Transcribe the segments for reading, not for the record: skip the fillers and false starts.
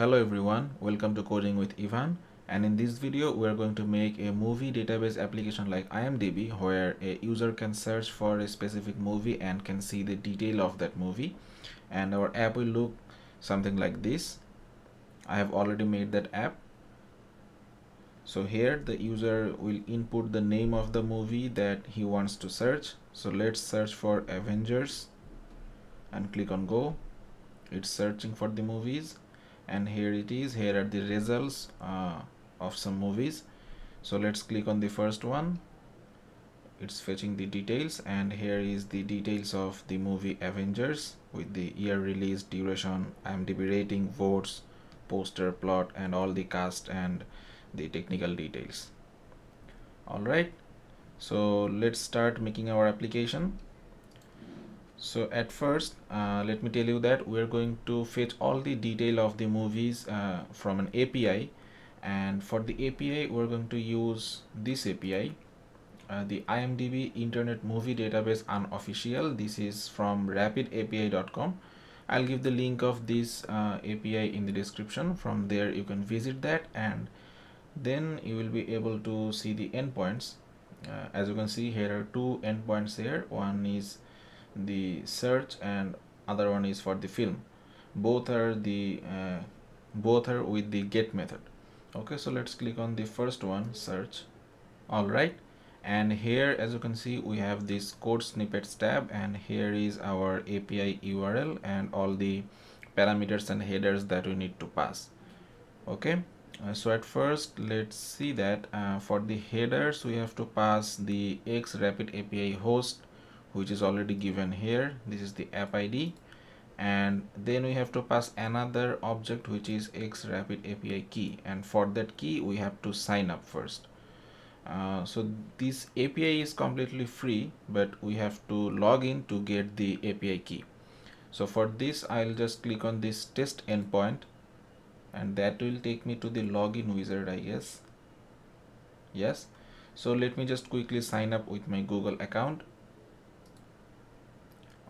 Hello everyone, welcome to Coding with Ivan, and in this video we are going to make a movie database application like IMDB where a user can search for a specific movie and can see the detail of that movie, and our app will look something like this. I have already made that app. So here the user will input the name of the movie that he wants to search. So let's search for Avengers and click on go. It's searching for the movies. And here it is, here are the results of some movies. So let's click on the first one. It's fetching the details, and here is the details of the movie Avengers with the year, release, duration, IMDb rating, votes, poster, plot, and all the cast and the technical details. Alright, so let's start making our application. So at first, let me tell you that we're going to fetch all the detail of the movies from an API, and for the API we're going to use this API, the IMDB Internet Movie Database Unofficial. This is from rapidapi.com. I'll give the link of this API in the description. From there you can visit that, and then you will be able to see the endpoints. As you can see, here are two endpoints here. One is the search and other one is for the film. Both are with the get method. Okay, so let's click on the first one, search. All right, and here as you can see we have this code snippets tab, and here is our API URL and all the parameters and headers that we need to pass. Okay, so at first let's see that for the headers we have to pass the xRapidAPI host, which is already given here. This is the app ID, and then we have to pass another object which is xRapidAPI key, and for that key we have to sign up first. So this API is completely free, but we have to log in to get the API key. So for this I'll just click on this test endpoint, and that will take me to the login wizard, I guess. Yes, so let me just quickly sign up with my Google account.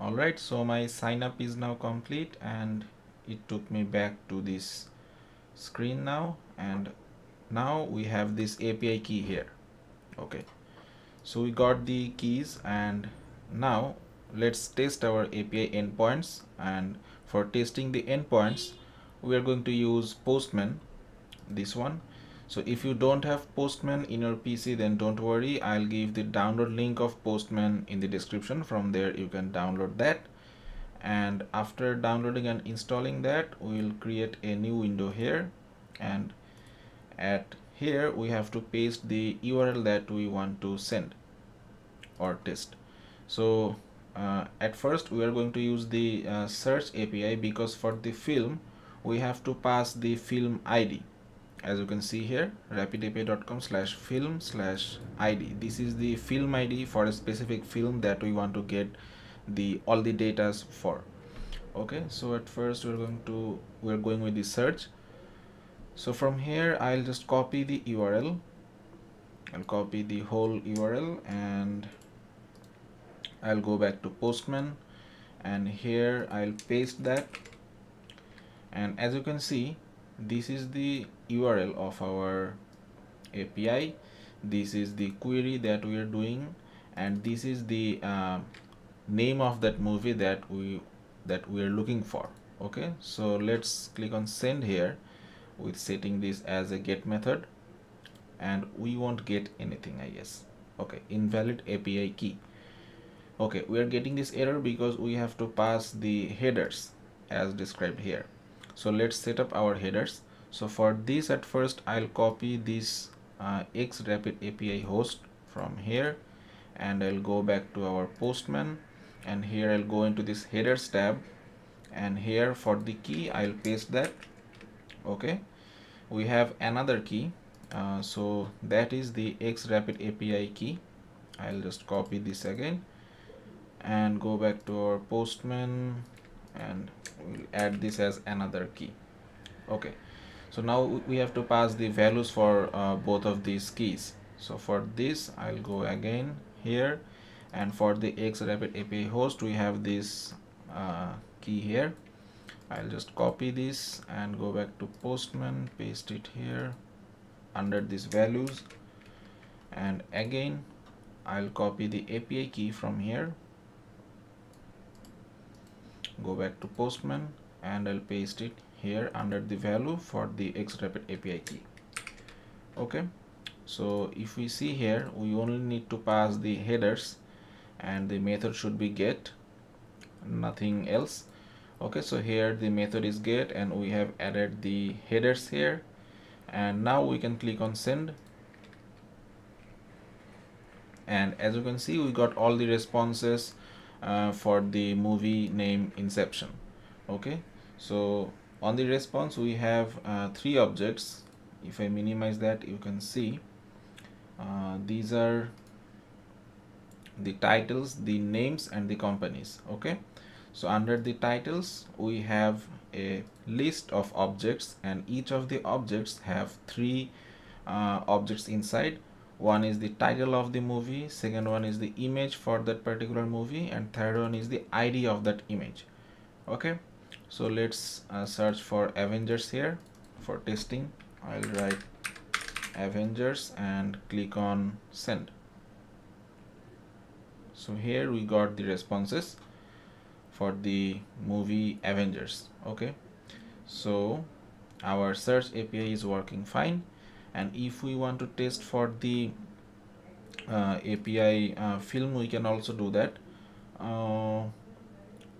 Alright, so my sign up is now complete, and it took me back to this screen now, and now we have this API key here. Okay, so we got the keys, and now let's test our API endpoints. And for testing the endpoints we are going to use Postman, this one. So if you don't have Postman in your PC, then don't worry, I'll give the download link of Postman in the description. From there you can download that, and after downloading and installing that we'll create a new window here, and at here we have to paste the URL that we want to send or test. So at first we are going to use the search API, because for the film we have to pass the film ID. As you can see here, rapidapi.com/film/id. This is the film ID for a specific film that we want to get the all the datas for. Okay, so at first we're going with the search. So from here I'll just copy the URL. I'll copy the whole URL, and I'll go back to Postman, and here I'll paste that, and as you can see this is the URL of our API, this is the query that we are doing, and this is the name of that movie that we are looking for. Okay, so let's click on send here with setting this as a get method, and we won't get anything, I guess. Okay, invalid API key. Okay, we are getting this error because we have to pass the headers as described here. So let's set up our headers. So for this at first I'll copy this xRapidAPI host from here, and I'll go back to our Postman, and here I'll go into this headers tab, and here for the key I'll paste that. Okay, we have another key, so that is the xRapidAPI key. I'll just copy this again and go back to our Postman, and we'll add this as another key. Okay, so now we have to pass the values for both of these keys. So for this I'll go again here, and for the xRapidAPI host we have this key here, I'll just copy this and go back to Postman, paste it here under these values, and again I'll copy the API key from here, go back to Postman, and I'll paste it here under the value for the XRapid API key. Okay, so if we see here, we only need to pass the headers and the method should be get, nothing else. Okay, so here the method is get and we have added the headers here, and now we can click on send, and as you can see we got all the responses for the movie name Inception. Okay, so on the response we have three objects. If I minimize that, you can see these are the titles, the names, and the companies. Okay, so under the titles we have a list of objects, and each of the objects have three objects inside. One is the title of the movie, second one is the image for that particular movie, and third one is the ID of that image. Okay, so let's search for Avengers here for testing. I'll write Avengers and click on send. So here we got the responses for the movie Avengers. Okay, so our search API is working fine, and if we want to test for the API film, we can also do that.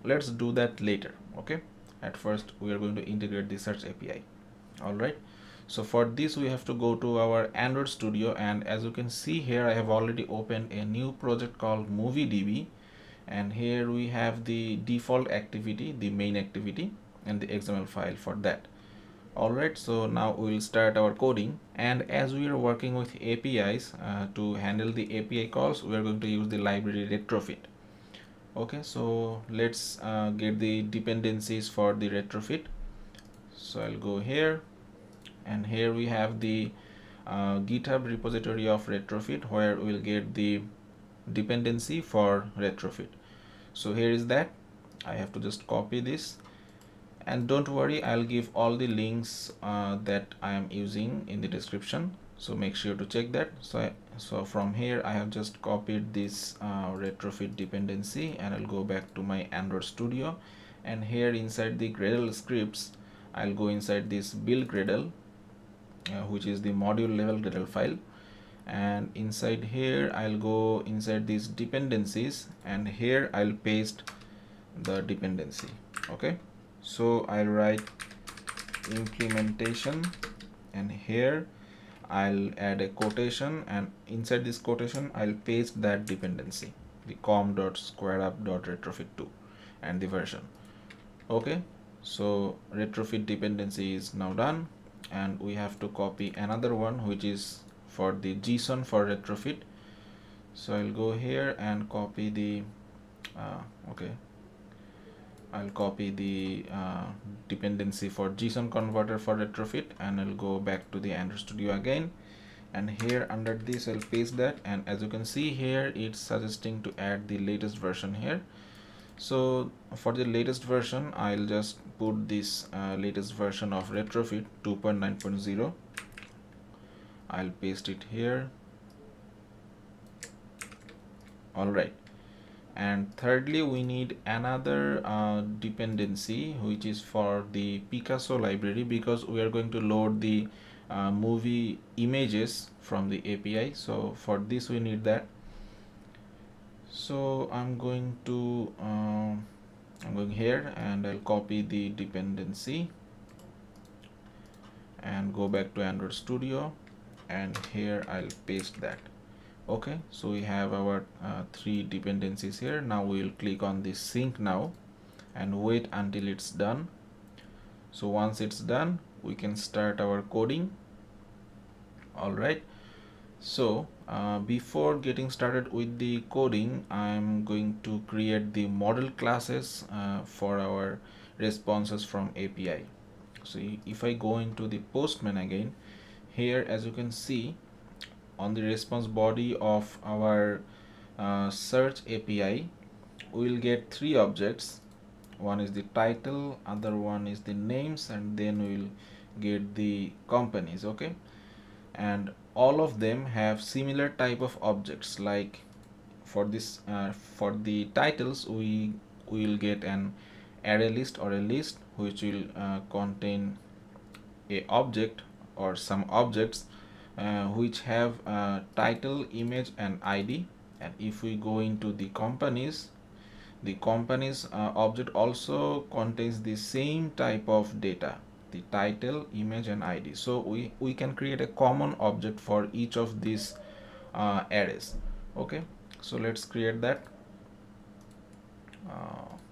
Let's do that later. Okay, at first we are going to integrate the search API. All right, so for this we have to go to our Android Studio, and as you can see here I have already opened a new project called MovieDB, and here we have the default activity, the main activity, and the XML file for that. Alright, so now we will start our coding, and as we are working with APIs, to handle the API calls we are going to use the library Retrofit. Okay, so let's get the dependencies for the Retrofit. So I'll go here, and here we have the GitHub repository of Retrofit, where we'll get the dependency for Retrofit. So here is that. I have to just copy this, and don't worry, I'll give all the links that I am using in the description, so make sure to check that. So from here I have just copied this Retrofit dependency, and I'll go back to my Android Studio, and here inside the Gradle scripts I'll go inside this build Gradle, which is the module level Gradle file, and inside here I'll go inside these dependencies, and here I'll paste the dependency. Okay, so I'll write implementation, and here I'll add a quotation, and inside this quotation I'll paste that dependency, the com.squareup.retrofit2 and the version. Okay, so Retrofit dependency is now done, and we have to copy another one, which is for the Gson for Retrofit. So I'll go here and copy the dependency for Gson converter for Retrofit, and I'll go back to the Android Studio again, and here under this I'll paste that, and as you can see here it's suggesting to add the latest version here. So for the latest version I'll just put this latest version of Retrofit 2.9.0. I'll paste it here. Alright, and thirdly we need another dependency, which is for the Picasso library, because we are going to load the movie images from the API. So for this we need that. So I'm going here, and I'll copy the dependency and go back to Android Studio, and here I'll paste that. Okay, so we have our three dependencies here. Now we will click on the sync now and wait until it's done. So once it's done we can start our coding. Alright, so before getting started with the coding, I'm going to create the model classes for our responses from API. So if I go into the Postman again, here as you can see on the response body of our search API we'll get three objects. one is the title, other one is the names, and then we'll get the companies. Okay, and all of them have similar type of objects. Like for this for the titles, we will get an array list or a list which will contain a object or some objects which have title, image and ID. And if we go into the companies, the companies object also contains the same type of data, the title, image and ID. So we can create a common object for each of these arrays. Okay, so let's create that.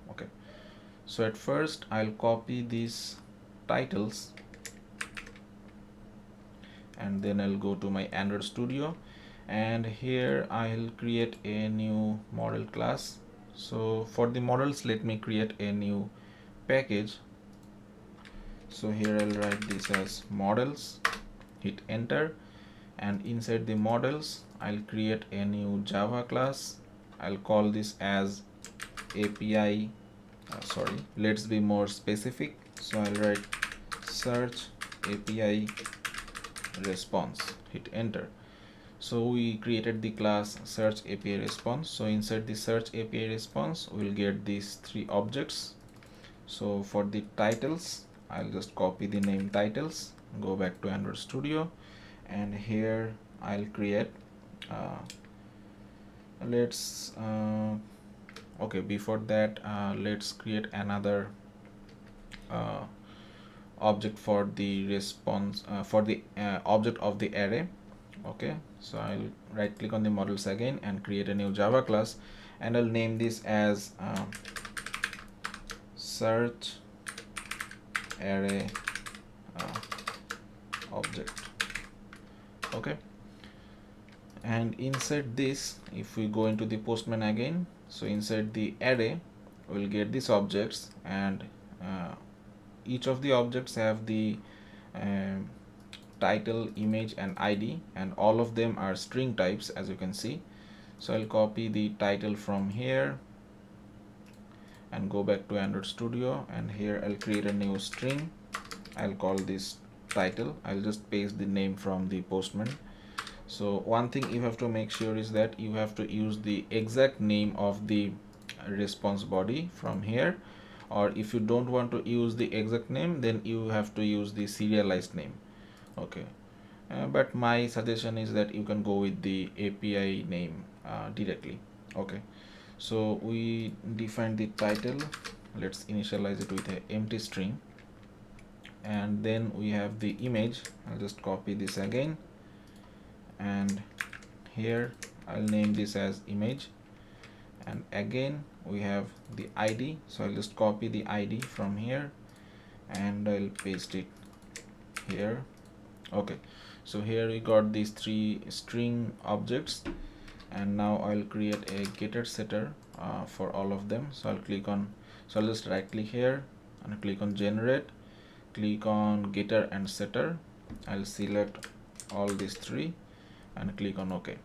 Okay, so at first I'll copy these titles and then I'll go to my Android Studio, and here I'll create a new model class. So for the models, let me create a new package. So here I'll write this as models, hit enter, and inside the models I'll create a new Java class. I'll call this as API, let's be more specific. So I'll write search API response, hit enter. So we created the class search API response. So inside the search API response we'll get these three objects. So for the titles, I'll just copy the name titles, go back to Android Studio, and here I'll create let's create another object for the response object of the array. Okay, so I'll right click on the models again and create a new Java class, and I'll name this as search array object. Okay, and inside this, if we go into the Postman again, so inside the array we'll get these objects, and each of the objects have the title, image and ID, and all of them are string types, as you can see. So I'll copy the title from here and go back to Android Studio, and here I'll create a new string. I'll call this title. I'll just paste the name from the Postman. So one thing you have to make sure is that you have to use the exact name of the response body from here, or if you don't want to use the exact name, then you have to use the serialized name. Okay, but my suggestion is that you can go with the API name directly. Okay, so we define the title. Let's initialize it with an empty string, and then we have the image. I'll just copy this again, and here I'll name this as image, and again we have the ID. So I'll just copy the ID from here and I'll paste it here. Okay, so here we got these three string objects, and now I'll create a getter setter for all of them. So I'll just right click here and click on generate, click on getter and setter. I'll select all these three and click on OK.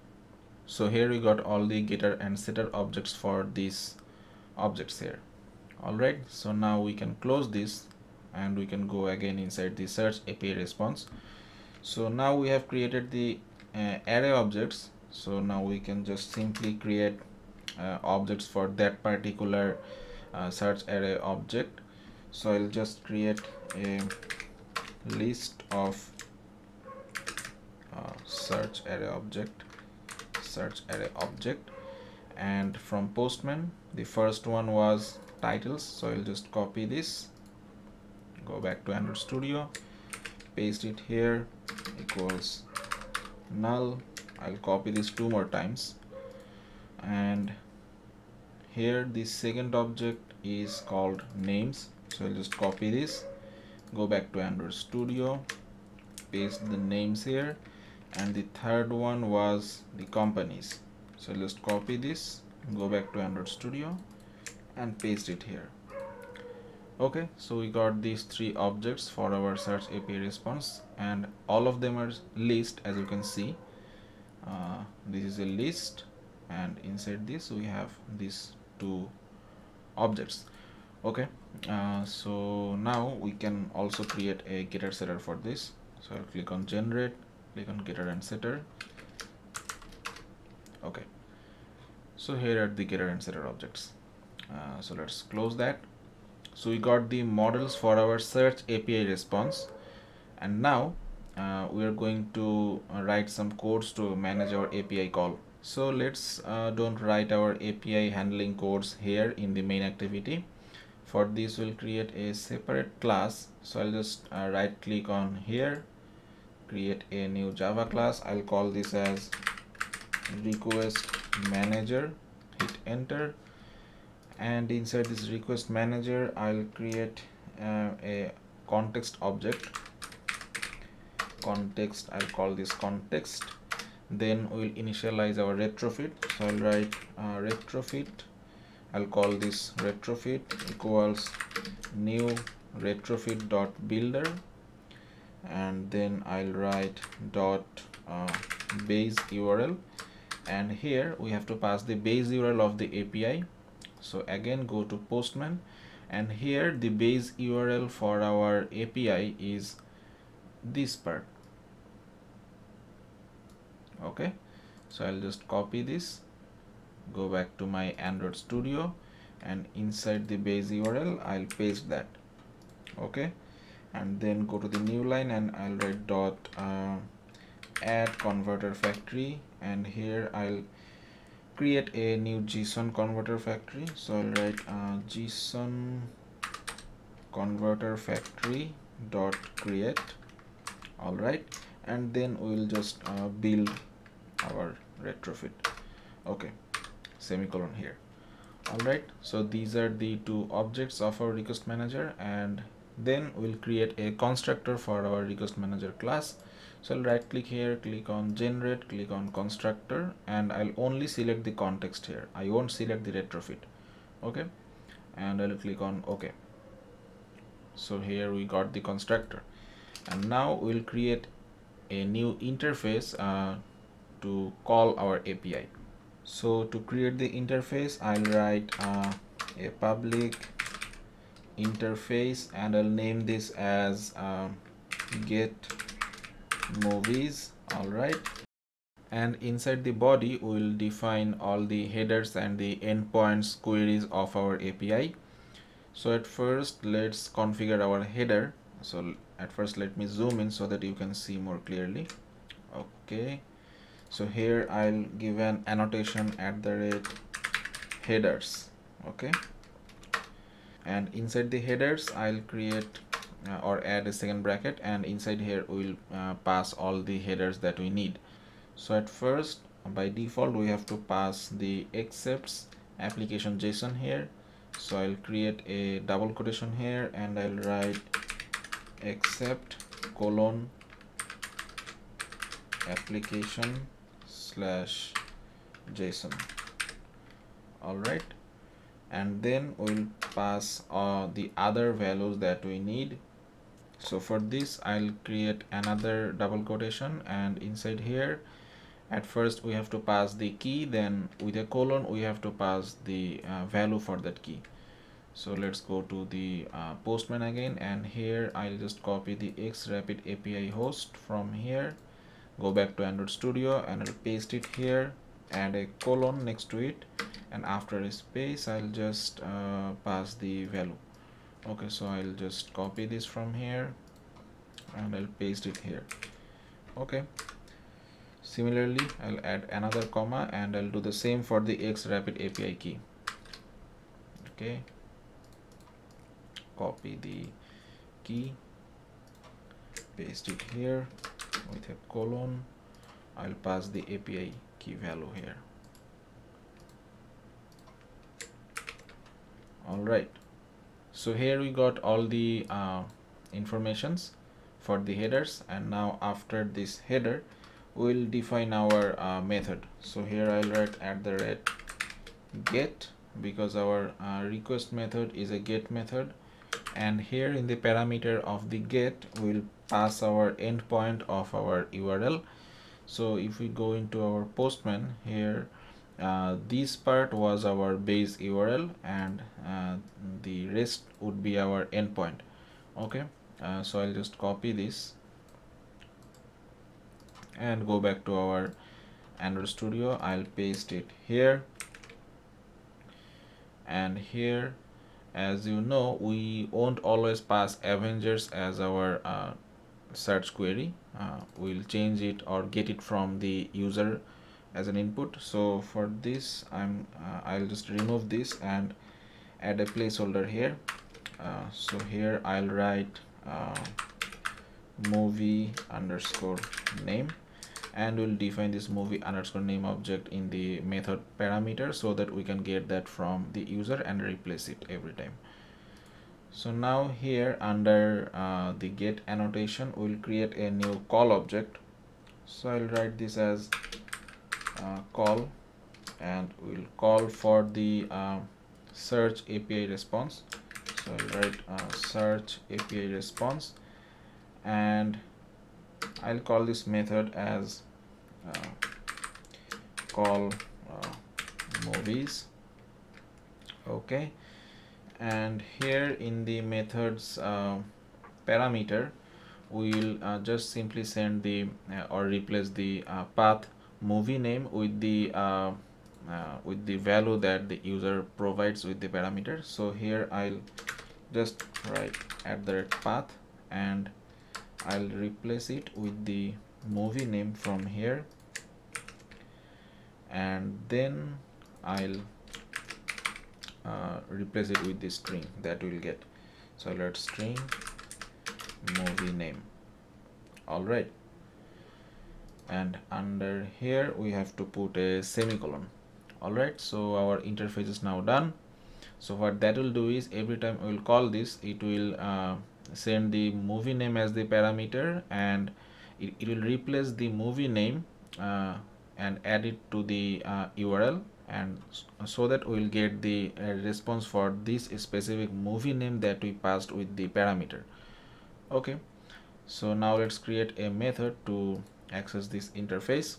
So here we got all the getter and setter objects for these objects here. Alright, so now we can close this and we can go again inside the search API response. So now we have created the array objects. So now we can just simply create objects for that particular search array object. So I'll just create a list of search array object, and from Postman the first one was titles. So I'll just copy this, go back to Android Studio, paste it here, equals null. I'll copy this two more times, and here the second object is called names. So I'll just copy this, go back to Android Studio, paste the names here, and the third one was the companies. So I'll just copy this, go back to Android Studio and paste it here. Okay, so we got these three objects for our search API response, and all of them are list, as you can see. This is a list, and inside this we have these two objects. Okay, so now we can also create a getter setter for this. So I'll click on generate, click on getter and setter. Okay, so here are the getter and setter objects. So let's close that. So we got the models for our search API response, and now we are going to write some codes to manage our API call. So let's don't write our API handling codes here in the main activity. For this we'll create a separate class. So I'll just right click on here, create a new Java class. I'll call this as request manager, hit enter, and inside this request manager I'll create a context object. Context, I'll call this context. Then we'll initialize our retrofit. So I'll write retrofit, I'll call this retrofit equals new retrofit dot builder, and then I'll write dot base URL, and here we have to pass the base URL of the API. So again, go to Postman, and here the base URL for our API is this part. Okay, so I'll just copy this, go back to my Android Studio, and inside the base URL I'll paste that. Okay, and then go to the new line and I'll write dot add converter factory, and here I'll create a new Gson converter factory. So I'll write Gson converter factory dot create. All right, and then we'll just build our retrofit. Okay, semicolon here. All right, so these are the two objects of our request manager, and then we'll create a constructor for our request manager class. So I'll right click here, click on generate, click on constructor, and I'll only select the context here. I won't select the retrofit. Okay, and I'll click on OK. So here we got the constructor, and now we'll create a new interface to call our API. So to create the interface, I'll write a public interface, and I'll name this as get movies. All right, and inside the body we'll define all the headers and the endpoints queries of our API. So at first let's configure our header. So at first let me zoom in so that you can see more clearly. Okay, so here I'll give an annotation @headers. Okay, and inside the headers I'll create or add a second bracket, and inside here we'll pass all the headers that we need. So at first, by default, we have to pass the accepts application JSON here. So I'll create a double quotation here, and I'll write accept colon application slash JSON. All right, and then we'll pass the other values that we need. So for this I'll create another double quotation, and inside here at first we have to pass the key, then with a colon we have to pass the value for that key. So let's go to the Postman again, and here I'll just copy the xRapid API host from here, go back to Android Studio, and I'll paste it here, add a colon next to it, and after a space I'll just pass the value. Okay, so I'll just copy this from here and I'll paste it here. Okay, similarly I'll add another comma, and I'll do the same for the xRapid API key. Okay, copy the key, paste it here with a colon. I'll pass the API key value here. All right, so here we got all the informations for the headers, and now after this header we'll define our method. So here I'll write @get, because our request method is a get method, and here in the parameter of the get we'll pass our endpoint of our URL. So if we go into our Postman here, This part was our base URL, and the rest would be our endpoint. Okay, so I'll just copy this and go back to our Android Studio. I'll paste it here and here. As you know, we won't always pass Avengers as our search query. We'll change it or get it from the user as an input. So for this, I'll just remove this and add a placeholder here. So here I'll write movie underscore name, and we'll define this movie underscore name object in the method parameter so that we can get that from the user and replace it every time. So now here under the get annotation, we'll create a new call object. So I'll write this as call, and we'll call for the search API response. So I'll write search API response, and I'll call this method as call movies. Okay, and here in the methods parameter, we'll just simply send the or replace the path movie name with the value that the user provides with the parameter. So here I'll just write @path, and I'll replace it with the movie name from here, and then I'll replace it with the string that we'll get. So I'll write string movie name. All right, and under here we have to put a semicolon. All right, so our interface is now done. So what that will do is every time we'll call this, it will send the movie name as the parameter, and it will replace the movie name and add it to the URL, and so that we'll get the response for this specific movie name that we passed with the parameter. Okay, so now let's create a method to access this interface.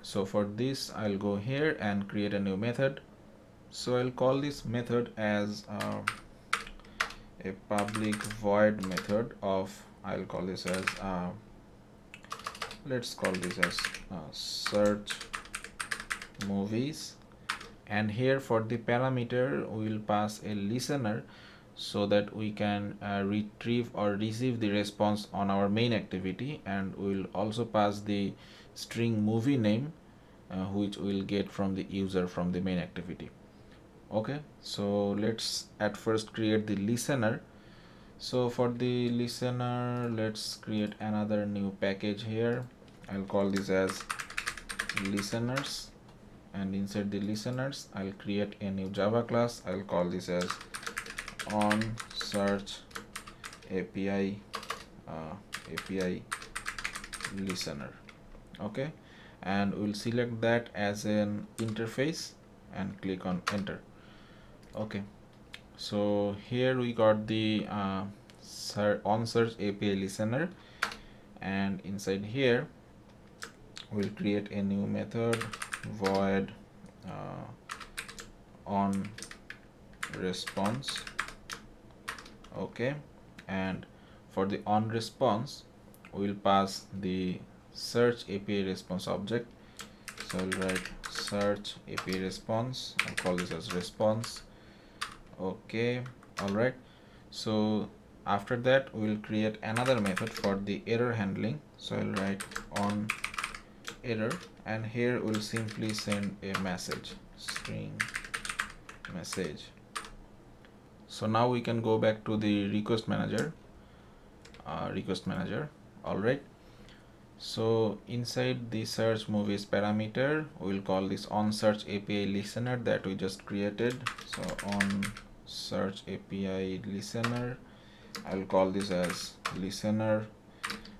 So for this, I'll go here and create a new method. So I'll call this method as a public void method of, I'll call this as let's call this as search movies, and here for the parameter we'll pass a listener so that we can retrieve or receive the response on our main activity, and we'll also pass the string movie name which we'll get from the user from the main activity. Okay, so let's at first create the listener. So for the listener, let's create another new package here. I'll call this as listeners, and inside the listeners I'll create a new Java class. I'll call this as on search API API listener. Okay, and we'll select that as an interface and click on enter. Okay, so here we got the on search API listener, and inside here we'll create a new method void on response. Okay, and for the on response we'll pass the search API response object. So I'll write search API response. I'll call this as response. Okay, all right, so after that we'll create another method for the error handling. So I'll write on error, and here we'll simply send a message, string message. So now we can go back to the request manager all right, so inside the search movies parameter we'll call this on search API listener that we just created. So on search API listener, I'll call this as listener,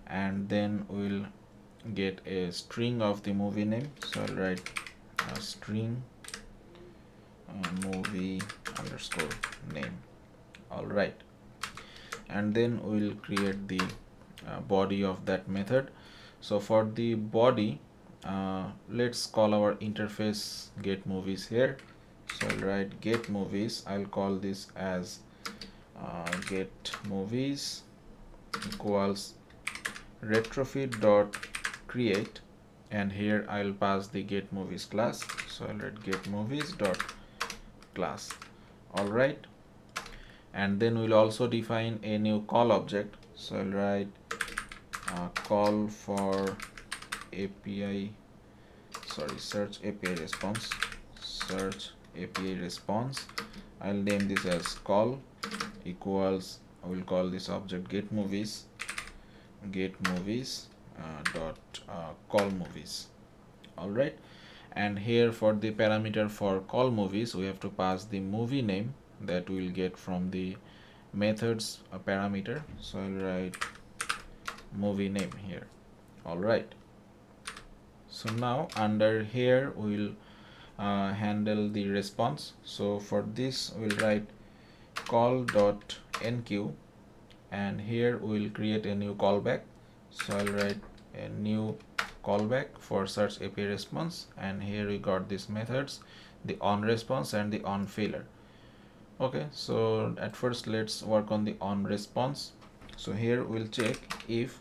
and then we'll get a string of the movie name. So I'll write a string movie underscore name. All right, and then we'll create the body of that method. So for the body, Let's call our interface get movies here. So I'll write get movies. I'll call this as get movies equals retrofit dot create, and here I'll pass the get movies class. So I'll write get movies dot class. All right, and then we'll also define a new call object. So I'll write call for API, sorry, search API response, search API response. I'll name this as call equals, I will call this object get movies dot call movies. All right, and here for the parameter for call movies, we have to pass the movie name that we will get from the methods parameter. So I'll write movie name here. All right, so now under here we'll handle the response. So for this we'll write call dot nq, and here we'll create a new callback. So I'll write a new callback for search API response, and here we got these methods, the on response and the on failure. Okay, so at first let's work on the on response. So here we'll check if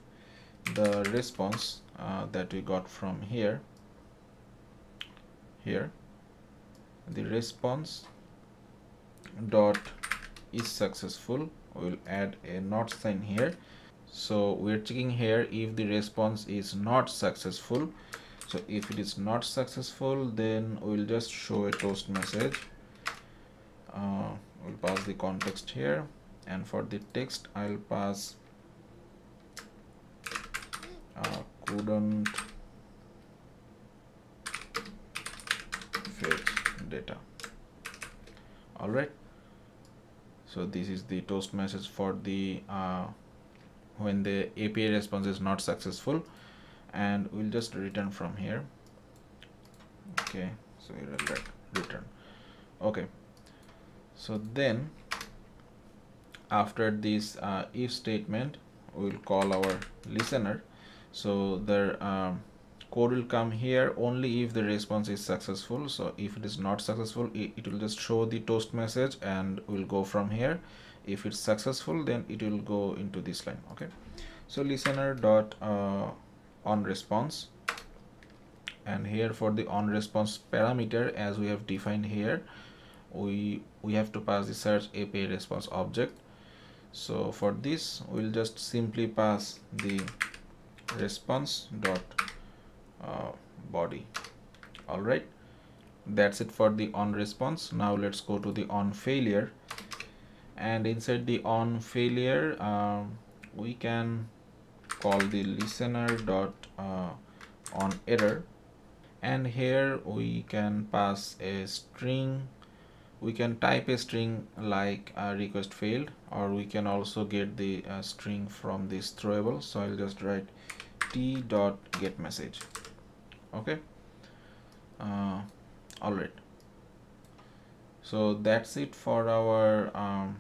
the response that we got from here the response dot is successful. We'll add a not sign here. So we're checking here if the response is not successful. So if it is not successful, then we'll just show a toast message. We'll pass the context here, and for the text I'll pass couldn't fetch data. All right, so this is the toast message for the when the API response is not successful, and we'll just return from here. Okay, so we will return. Okay, so then after this if statement, we'll call our listener. So the code will come here only if the response is successful. So if it is not successful, it will just show the toast message and we'll go from here. If it's successful, then it will go into this line. Okay, so listener dot on response, and here for the on response parameter, as we have defined here, we have to pass the search API response object. So for this we'll just simply pass the response dot body. All right, that's it for the on response. Now let's go to the on failure, and inside the on failure we can call the listener dot on error, and here we can pass a string. We can type a string like request failed, or we can also get the string from this throwable. So I'll just write t dot get message. Okay, all right, so that's it for our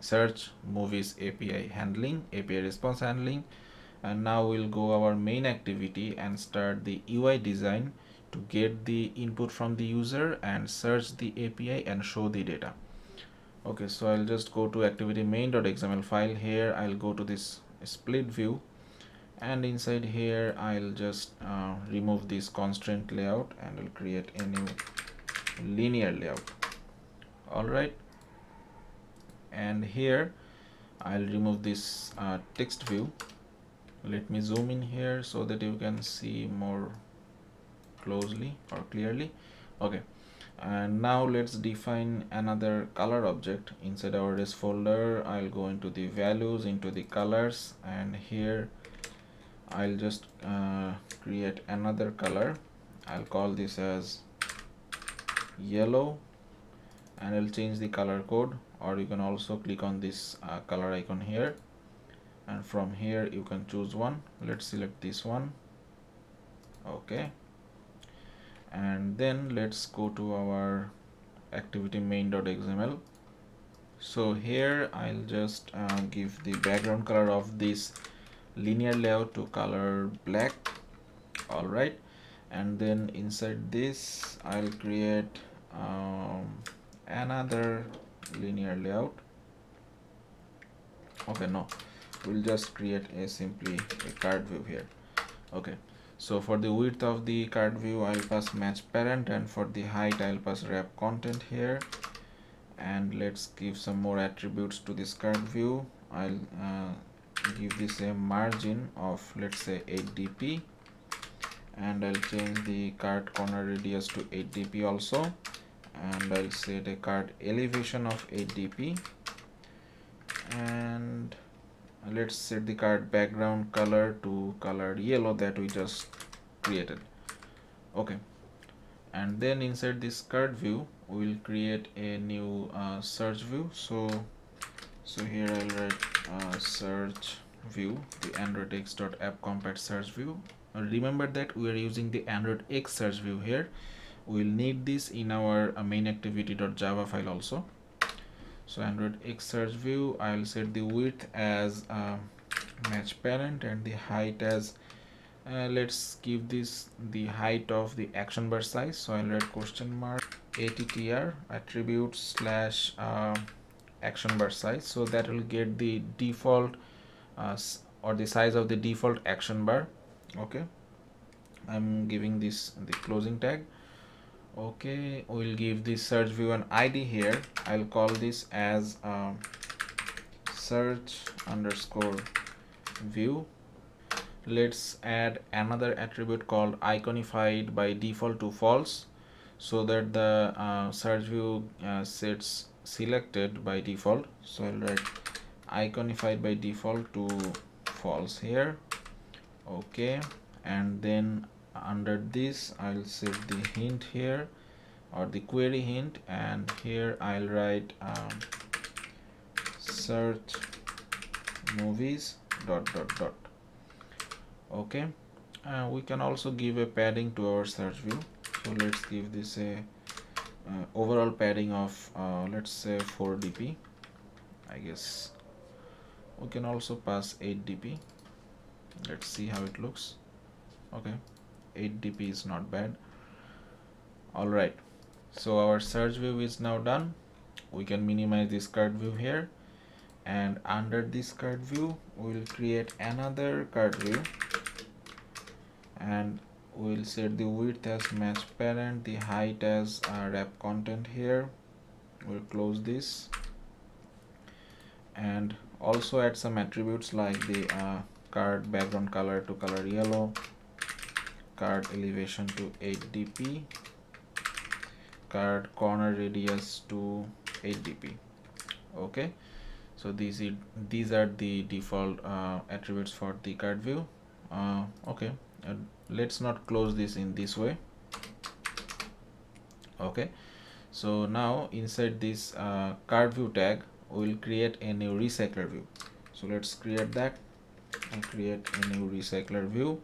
search movies API handling, API response handling. And now we'll go our main activity and start the UI design to get the input from the user and search the API and show the data. Okay, so I'll just go to activity main.xml file. Here I'll go to this split view, and inside here I'll just remove this constraint layout, and I'll create a new linear layout. All right, and here I'll remove this text view. Let me zoom in here so that you can see more closely or clearly. Okay, and now let's define another color object. Inside our res folder, I'll go into the values, into the colors, and here I'll just create another color. I'll call this as yellow, and I'll change the color code, or you can also click on this color icon here, and from here you can choose one. Let's select this one. Okay, and then let's go to our activity main.xml. so here I'll just give the background color of this linear layout to color black, all right. And then inside this I'll create another linear layout. Okay, no, we'll just create a simply a card view here. Okay, so for the width of the card view I'll pass match parent, and for the height I'll pass wrap content here. And let's give some more attributes to this card view. I'll give this a margin of, let's say, 8dp, and I'll change the card corner radius to 8dp also, and I'll set a card elevation of 8dp, and let's set the card background color to color yellow that we just created. Okay, and then inside this card view we'll create a new search view. So here I'll write search view, the Android X.AppCompat search view. Remember that we are using the Android X search view here. We'll need this in our main activity.java file also. So Android X search view, I'll set the width as match parent and the height as let's give this the height of the action bar size. So I'll write question mark attr attribute slash action bar size, so that will get the default or the size of the default action bar. Okay, I'm giving this the closing tag. Okay, we'll give this search view an ID here. I'll call this as search underscore view. Let's add another attribute called iconified by default to false, so that the search view sets selected by default. So I'll write iconified by default to false here. Okay, and then under this I'll set the hint here, or the query hint, and here I'll write search movies ... Okay, we can also give a padding to our search view. So let's give this a overall padding of let's say 4dp. I guess we can also pass 8dp. Let's see how it looks. Okay, 8dp is not bad. All right, so our search view is now done. We can minimize this card view here, and under this card view we'll create another card view, and we'll set the width as match parent, the height as wrap content here. We'll close this and also add some attributes like the card background color to color yellow, card elevation to 8dp, card corner radius to 8dp. Okay, so these are the default attributes for the card view. Okay, let's not close this in this way. Okay, so now inside this card view tag we'll create a new recycler view. So let's create that and create a new recycler view,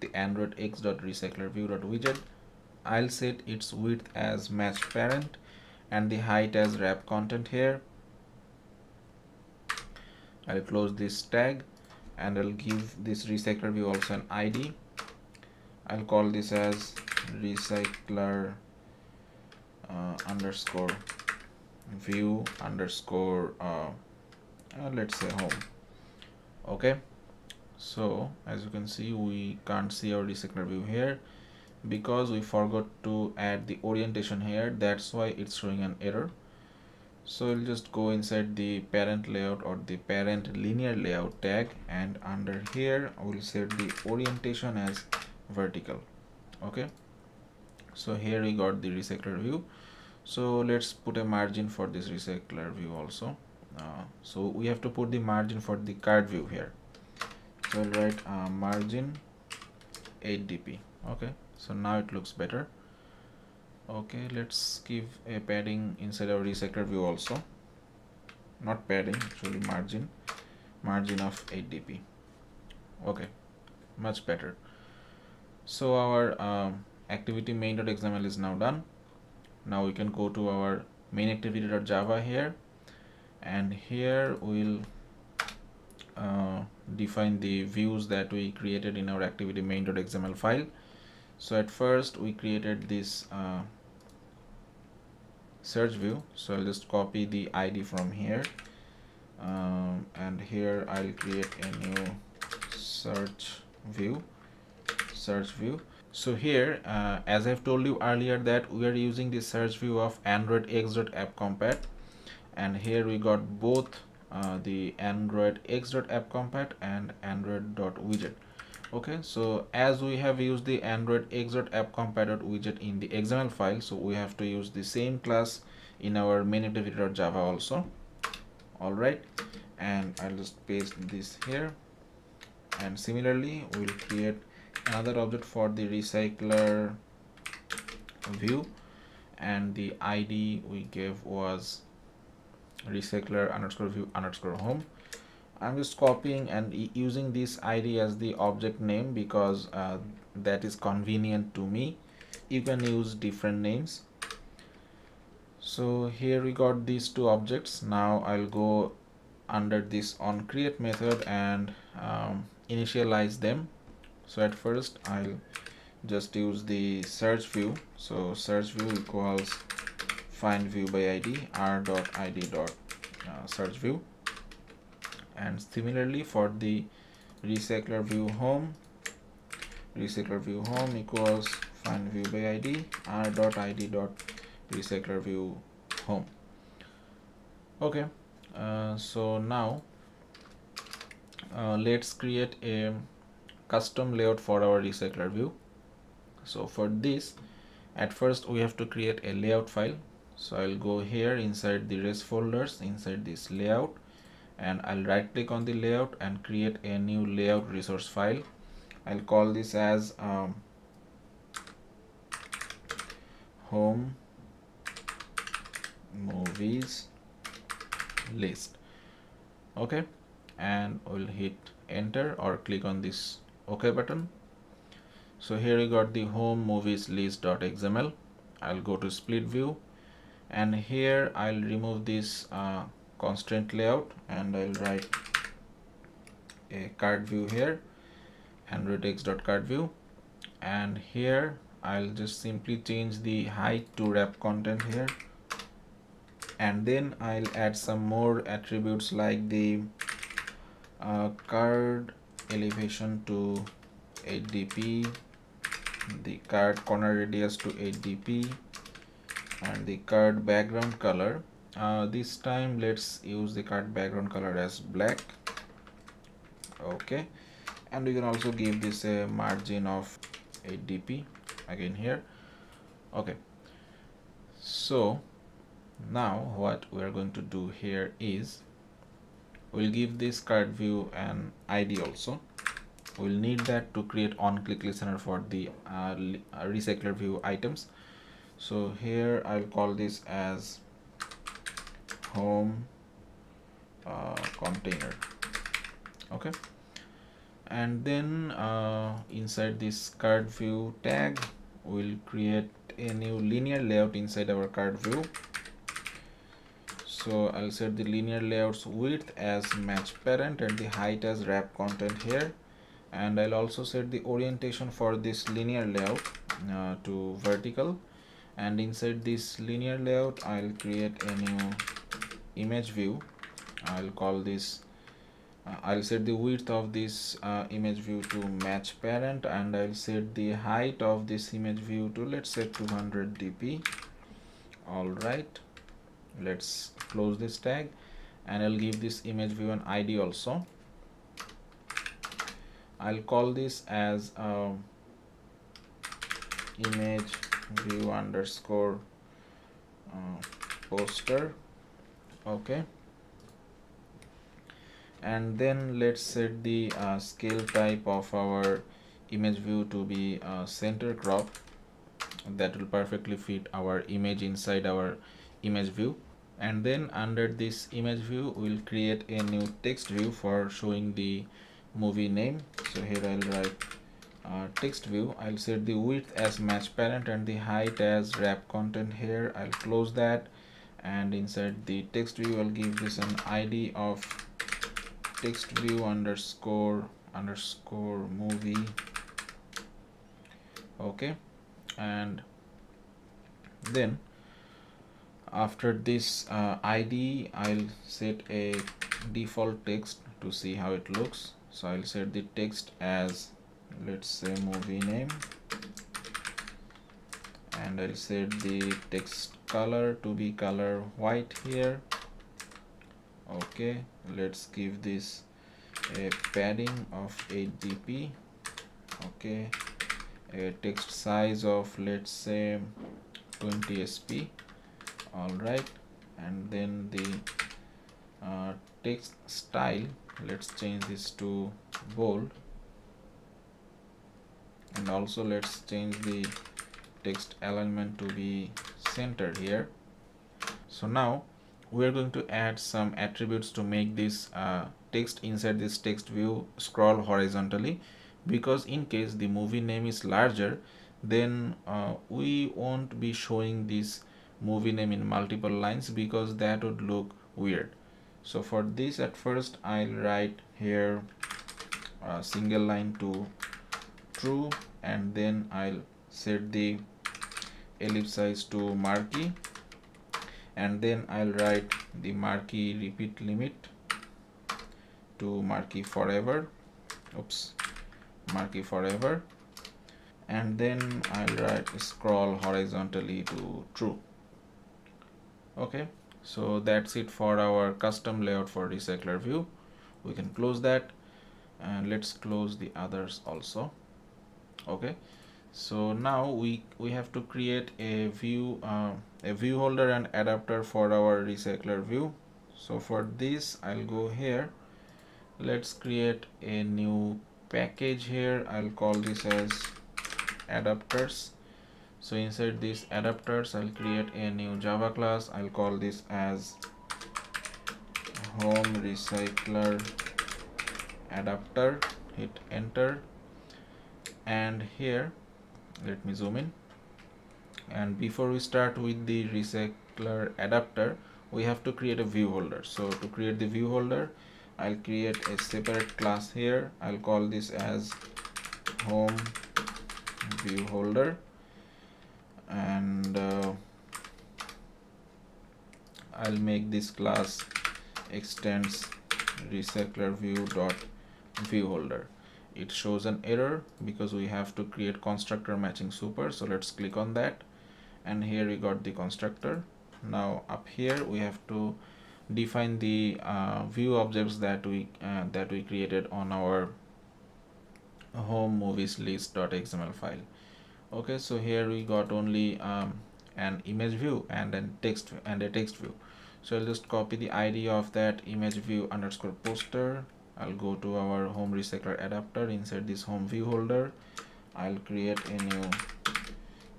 the Android X.recyclerView.widget. I'll set its width as match parent and the height as wrap content here. I'll close this tag and I'll give this recycler view also an ID. I'll call this as recycler underscore view underscore let's say home. Okay, so as you can see, we can't see our recycler view here because we forgot to add the orientation here. That's why it's showing an error. So we'll just go inside the parent layout, or the parent linear layout tag, and under here I will set the orientation as vertical. Okay, so here we got the recycler view. So let's put a margin for this recycler view also. So we have to put the margin for the card view here. So I'll write margin 8dp. Okay, so now it looks better. Okay, let's give a padding inside our recycler view also. Not padding, actually margin of 8dp. Okay, much better. So our activity main.xml is now done. Now we can go to our main activity.java here, and here we'll define the views that we created in our activity main.xml file. So at first we created this search view. So I'll just copy the ID from here, and here I'll create a new search view. So here, as I've told you earlier, that we are using the search view of Android X.AppCompat, and here we got both the Android X.AppCompat and Android.Widget. Okay, so as we have used the Android X.AppCompat.Widget in the XML file, so we have to use the same class in our main activity.java also. All right, and I'll just paste this here, and similarly we'll create another object for the recycler view, and the ID we gave was recycler underscore view underscore home. I'm just copying and using this ID as the object name because that is convenient to me. You can use different names. So here we got these two objects. Now I'll go under this on create method and initialize them. So at first I'll just use the search view. So search view equals find view by ID r.id.search view, and similarly for the recycler view home equals find view by ID r.id.recycler view home. Okay, so now let's create a custom layout for our recycler view. So for this, at first we have to create a layout file. So I'll go here inside the rest folders, inside this layout, and I'll right click on the layout and create a new layout resource file. I'll call this as home movies list. Okay, and we'll hit enter or click on this OK button. So here we got the home movies list.xml. I'll go to split view, and here I'll remove this constraint layout, and I'll write a card view here, androidx.card view, and here I'll just simply change the height to wrap content here, and then I'll add some more attributes like the card elevation to 8dp, the card corner radius to 8dp, and the card background color. This time let's use the card background color as black. Okay, and we can also give this a margin of 8dp again here. Okay, so now what we are going to do here is we'll give this card view an ID also. We'll need that to create on-click listener for the recycler view items. So here I'll call this as home container. Okay, and then inside this card view tag we'll create a new linear layout inside our card view. So I'll set the linear layout's width as match parent and the height as wrap content here, and I'll also set the orientation for this linear layout to vertical, and inside this linear layout I'll create a new image view. I'll call this I'll set the width of this image view to match parent, and I'll set the height of this image view to, let's say, 200dp. All right, let's close this tag, and I'll give this image view an ID also. I'll call this as image view underscore poster. Okay, and then let's set the scale type of our image view to be center crop. That will perfectly fit our image inside our image view, and then under this image view we'll create a new text view for showing the movie name. So here I'll write text view. I'll set the width as match parent and the height as wrap content here. I'll close that, and inside the text view I'll give this an ID of text view underscore movie okay. And then after this ID, I'll set a default text to see how it looks. So I'll set the text as, let's say, movie name, and I'll set the text color to be color white here. Okay, let's give this a padding of 8dp. Okay, a text size of, let's say, 20 sp. All right, and then the text style, let's change this to bold, and also let's change the text alignment to be centered here. So now we're going to add some attributes to make this text inside this text view scroll horizontally, because in case the movie name is larger, then we won't be showing this movie name in multiple lines, because that would look weird. So for this, at first I'll write here a single line to true, and then I'll set the ellipse size to marquee, and then I'll write the marquee repeat limit to marquee forever, marquee forever, and then I'll write scroll horizontally to true. Okay, so that's it for our custom layout for recycler view. We can close that, and let's close the others also. Okay, so now we have to create a view holder and adapter for our recycler view. So for this, I'll go here, let's create a new package here. I'll call this as adapters. So inside this adapters, I'll create a new Java class. I'll call this as home recycler adapter. Hit enter, and here let me zoom in. And before we start with the recycler adapter, we have to create a view holder. So to create the view holder, I'll create a separate class here. I'll call this as home view holder, and I'll make this class extends recycler view dot view holder. It shows an error because we have to create constructor matching super. So let's click on that, and here we got the constructor. Now up here we have to define the view objects that we created on our home movies list.xml file. Okay, so here we got only an image view and then text and a text view. So I'll just copy the ID of that image view underscore poster. I'll go to our home recycler adapter, inside this home view holder. I'll create a new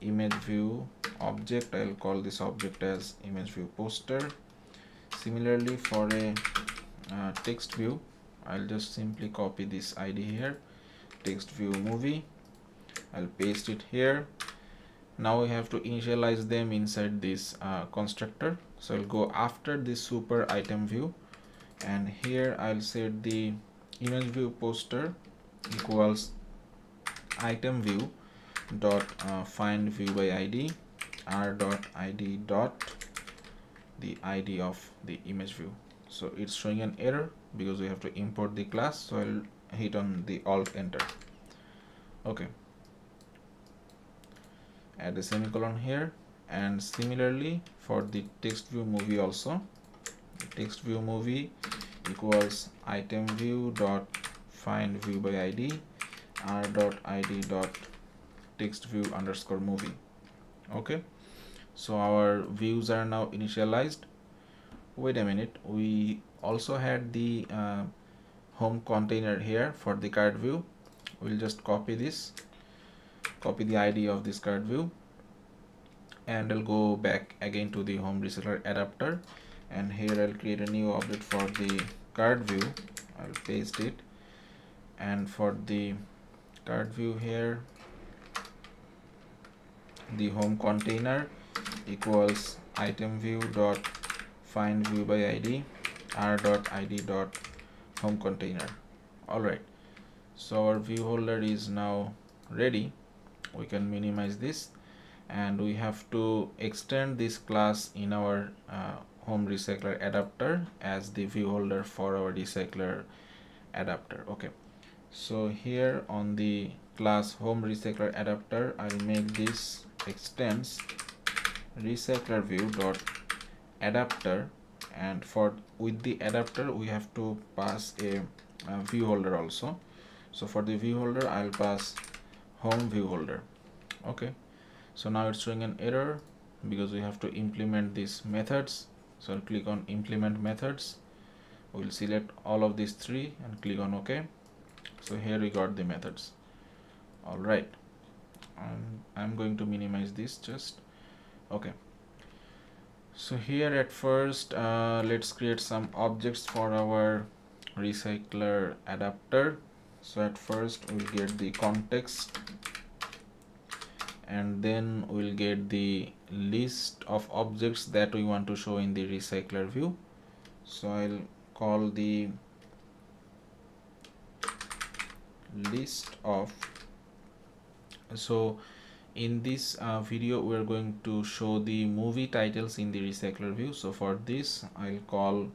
image view object. I'll call this object as image view poster. Similarly, for a text view, I'll just simply copy this ID here, text view movie. I'll paste it here. Now we have to initialize them inside this constructor. So I'll go after this super item view, and here I'll set the image view poster equals item view dot find view by ID, r dot ID dot the ID of the image view. So it's showing an error because we have to import the class. So I'll hit on the alt enter. Okay, add a semicolon here. And similarly for the text view movie also, text view movie equals item view dot find view by ID, r dot ID dot text view underscore movie. Okay, so our views are now initialized. Wait a minute, we also had the home container here for the card view. We'll just copy this, copy the ID of this card view, and I'll go back again to the home recycler adapter, and here I'll create a new object for the card view. I'll paste it, and for the card view here, the home container equals item view dot find view by ID, r dot ID dot home container. All right, so our view holder is now ready. we can minimize this, and we have to extend this class in our home recycler adapter as the view holder for our recycler adapter. Okay, so here on the class home recycler adapter, I'll make this extends recycler view dot adapter, and for with the adapter we have to pass a view holder also. So for the view holder I'll pass home view holder. Okay, so now it's showing an error because we have to implement these methods. So I'll click on implement methods, we'll select all of these three and click on OK. So here we got the methods. All right, I'm going to minimize this just. Okay, so here at first let's create some objects for our recycler adapter. So at first we'll get the context, and then we'll get the list of objects that we want to show in the recycler view. So I'll call the list of. So in this video we're going to show the movie titles in the recycler view. So for this I'll call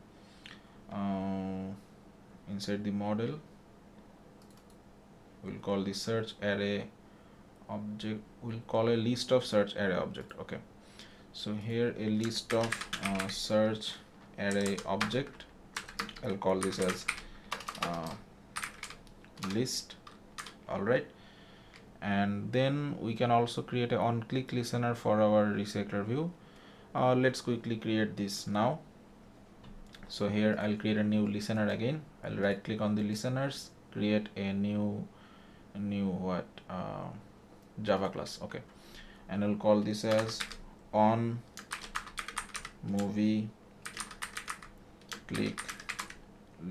inside the model, we'll call the search array object, we'll call a list of search array object. Okay, so here a list of search array object, I'll call this as list. All right, and then we can also create an on-click listener for our recycler view. Let's quickly create this now. So here I'll create a new listener again. I'll right click on the listeners, create a new what Java class. Okay, and I'll call this as on movie click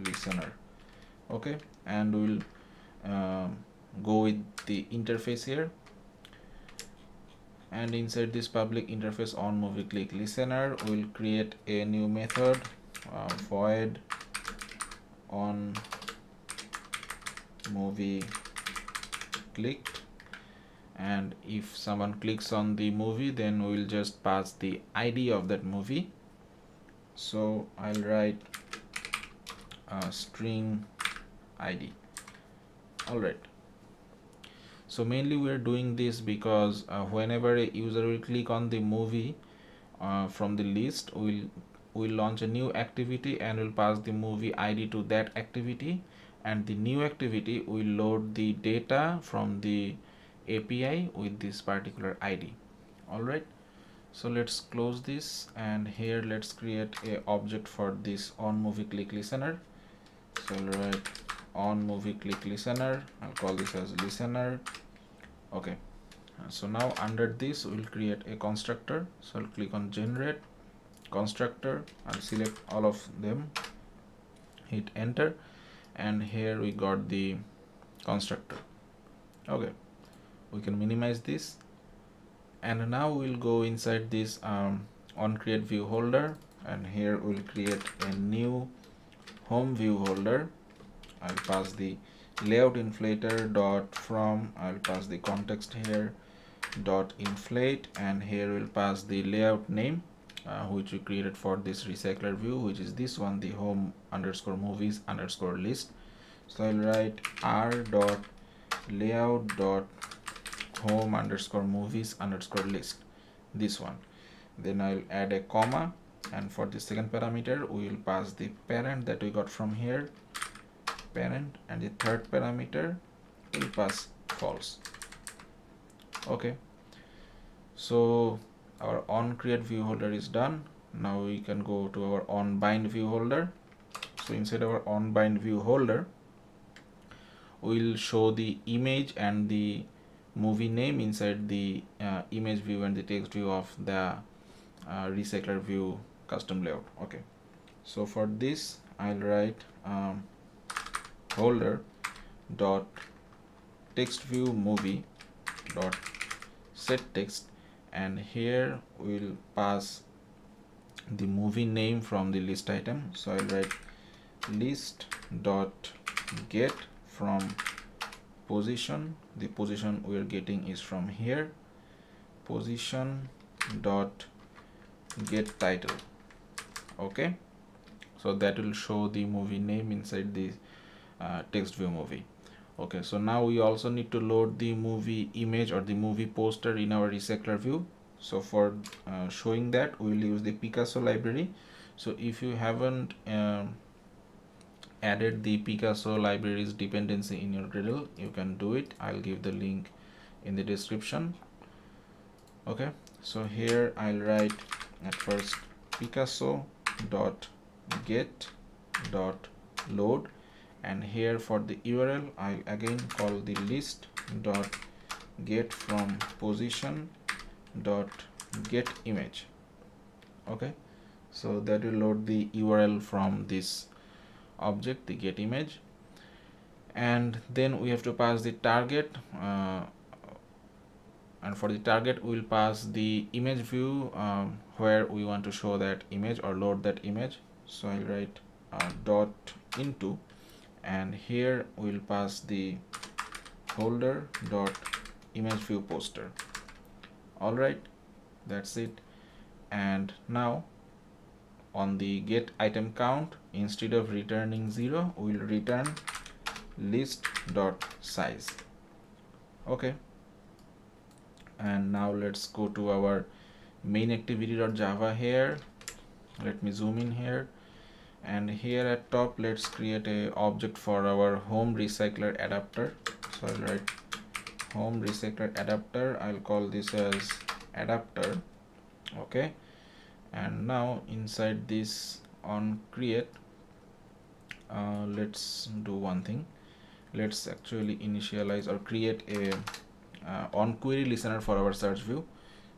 listener. Okay, and we'll go with the interface here, and inside this public interface on movie click listener we'll create a new method void on movie clicked, and if someone clicks on the movie then we'll just pass the ID of that movie. So I'll write a string ID. All right, so mainly we're doing this because whenever a user will click on the movie from the list, we'll launch a new activity and we'll pass the movie ID to that activity, and the new activity will load the data from the API with this particular ID. All right, so let's close this, and here let's create a object for this on movie click listener. So I'll write on movie click listener, I'll call this as listener. Okay, so now under this we'll create a constructor. So I'll click on generate constructor, I'll select all of them, hit enter, and here we got the constructor. Okay, we can minimize this, and now we'll go inside this on create view holder, and here we'll create a new home view holder. I'll pass the layout inflator dot from, I'll pass the context here dot inflate, and here we'll pass the layout name which we created for this recycler view, which is this one, the home underscore movies underscore list. So I'll write r dot layout dot home underscore movies underscore list, this one. Then I'll add a comma, and for the second parameter we will pass the parent that we got from here, parent, and the third parameter will pass false. Okay, so our on create view holder is done. Now we can go to our on bind view holder. So inside our on bind view holder we'll show the image and the movie name inside the image view and the text view of the recycler view custom layout. Okay, so for this I'll write holder dot text view movie dot set text, and here we'll pass the movie name from the list item. So I'll write list dot get from position. The position we are getting is from here, position dot get title. Okay, so that will show the movie name inside the text view movie. Okay, so now we also need to load the movie image or the movie poster in our recycler view. So for showing that, we will use the Picasso library. So if you haven't added the Picasso libraries dependency in your Gradle, you can do it. I'll give the link in the description. Okay, so here I'll write at first Picasso dot get dot load, and here for the URL I'll again call the list dot get from position dot get image. Okay, so that will load the URL from this object, the get image, and then we have to pass the target, and for the target we will pass the image view where we want to show that image or load that image. So I'll write dot into, and here we'll pass the folder dot image view poster. Alright, that's it. And now on the get item count, instead of returning 0, we'll return list dot size. Okay, and now let's go to our main activity.java here. Let me zoom in here, and here at top let's create a object for our home recycler adapter. So I'll write home recycler adapter. I'll call this as adapter. Okay, and now inside this on create, let's do one thing. Let's actually initialize or create a on query listener for our search view.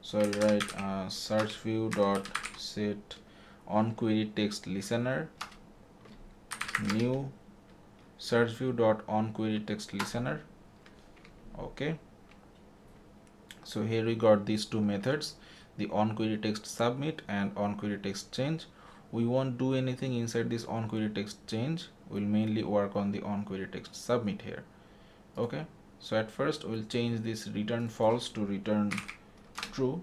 So I'll write search view dot set on query text listener, new search view dot on query text listener. Okay, so here we got these two methods, the on query text submit and on query text change. We won't do anything inside this on query text change. We'll mainly work on the on query text submit here. Okay, so at first we'll change this return false to return true,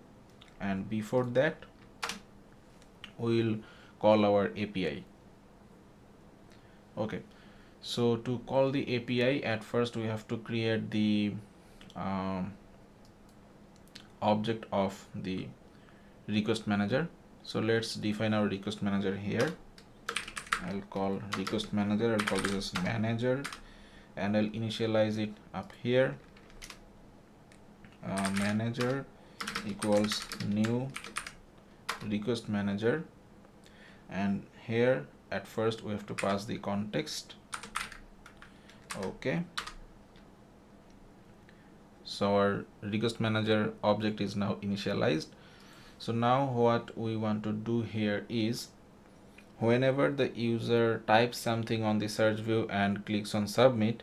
and before that we'll call our API. Okay, so to call the API, at first we have to create the object of the request manager. So let's define our request manager here. I'll call request manager, I'll call this as manager, and I'll initialize it up here, manager equals new request manager, and here at first we have to pass the context. Okay, so our request manager object is now initialized. So now what we want to do here is, whenever the user types something on the search view and clicks on submit,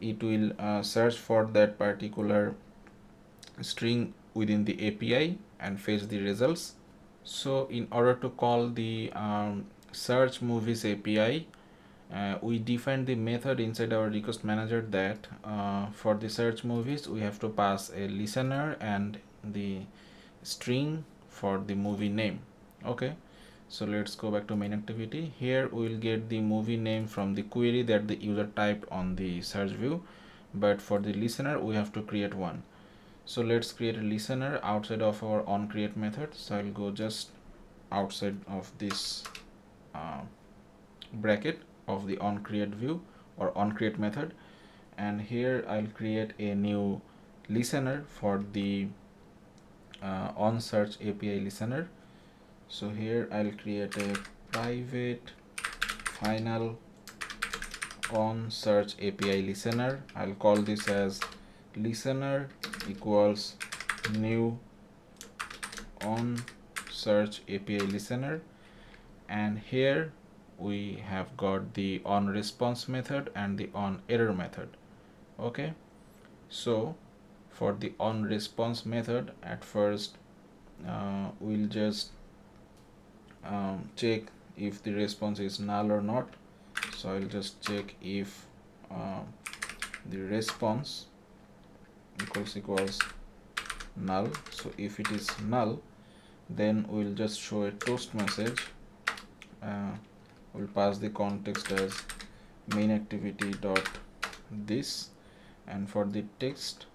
it will search for that particular string within the API and fetch the results. So in order to call the search movies API, we define the method inside our request manager that for the search movies we have to pass a listener and the string for the movie name. Okay, so let's go back to main activity. Here we will get the movie name from the query that the user typed on the search view, but for the listener we have to create one. So let's create a listener outside of our onCreate method. So I'll go just outside of this bracket of the onCreate view or onCreate method, and here I'll create a new listener for the onSearch API listener. So here I'll create a private final onSearch API listener. I'll call this as listener equals new on search API listener, and here we have got the on response method and the on error method. Okay, so for the on response method, at first we'll just check if the response is null or not. So I'll just check if the response equals null. So if it is null, then we'll just show a toast message. We'll pass the context as main activity dot this, and for the text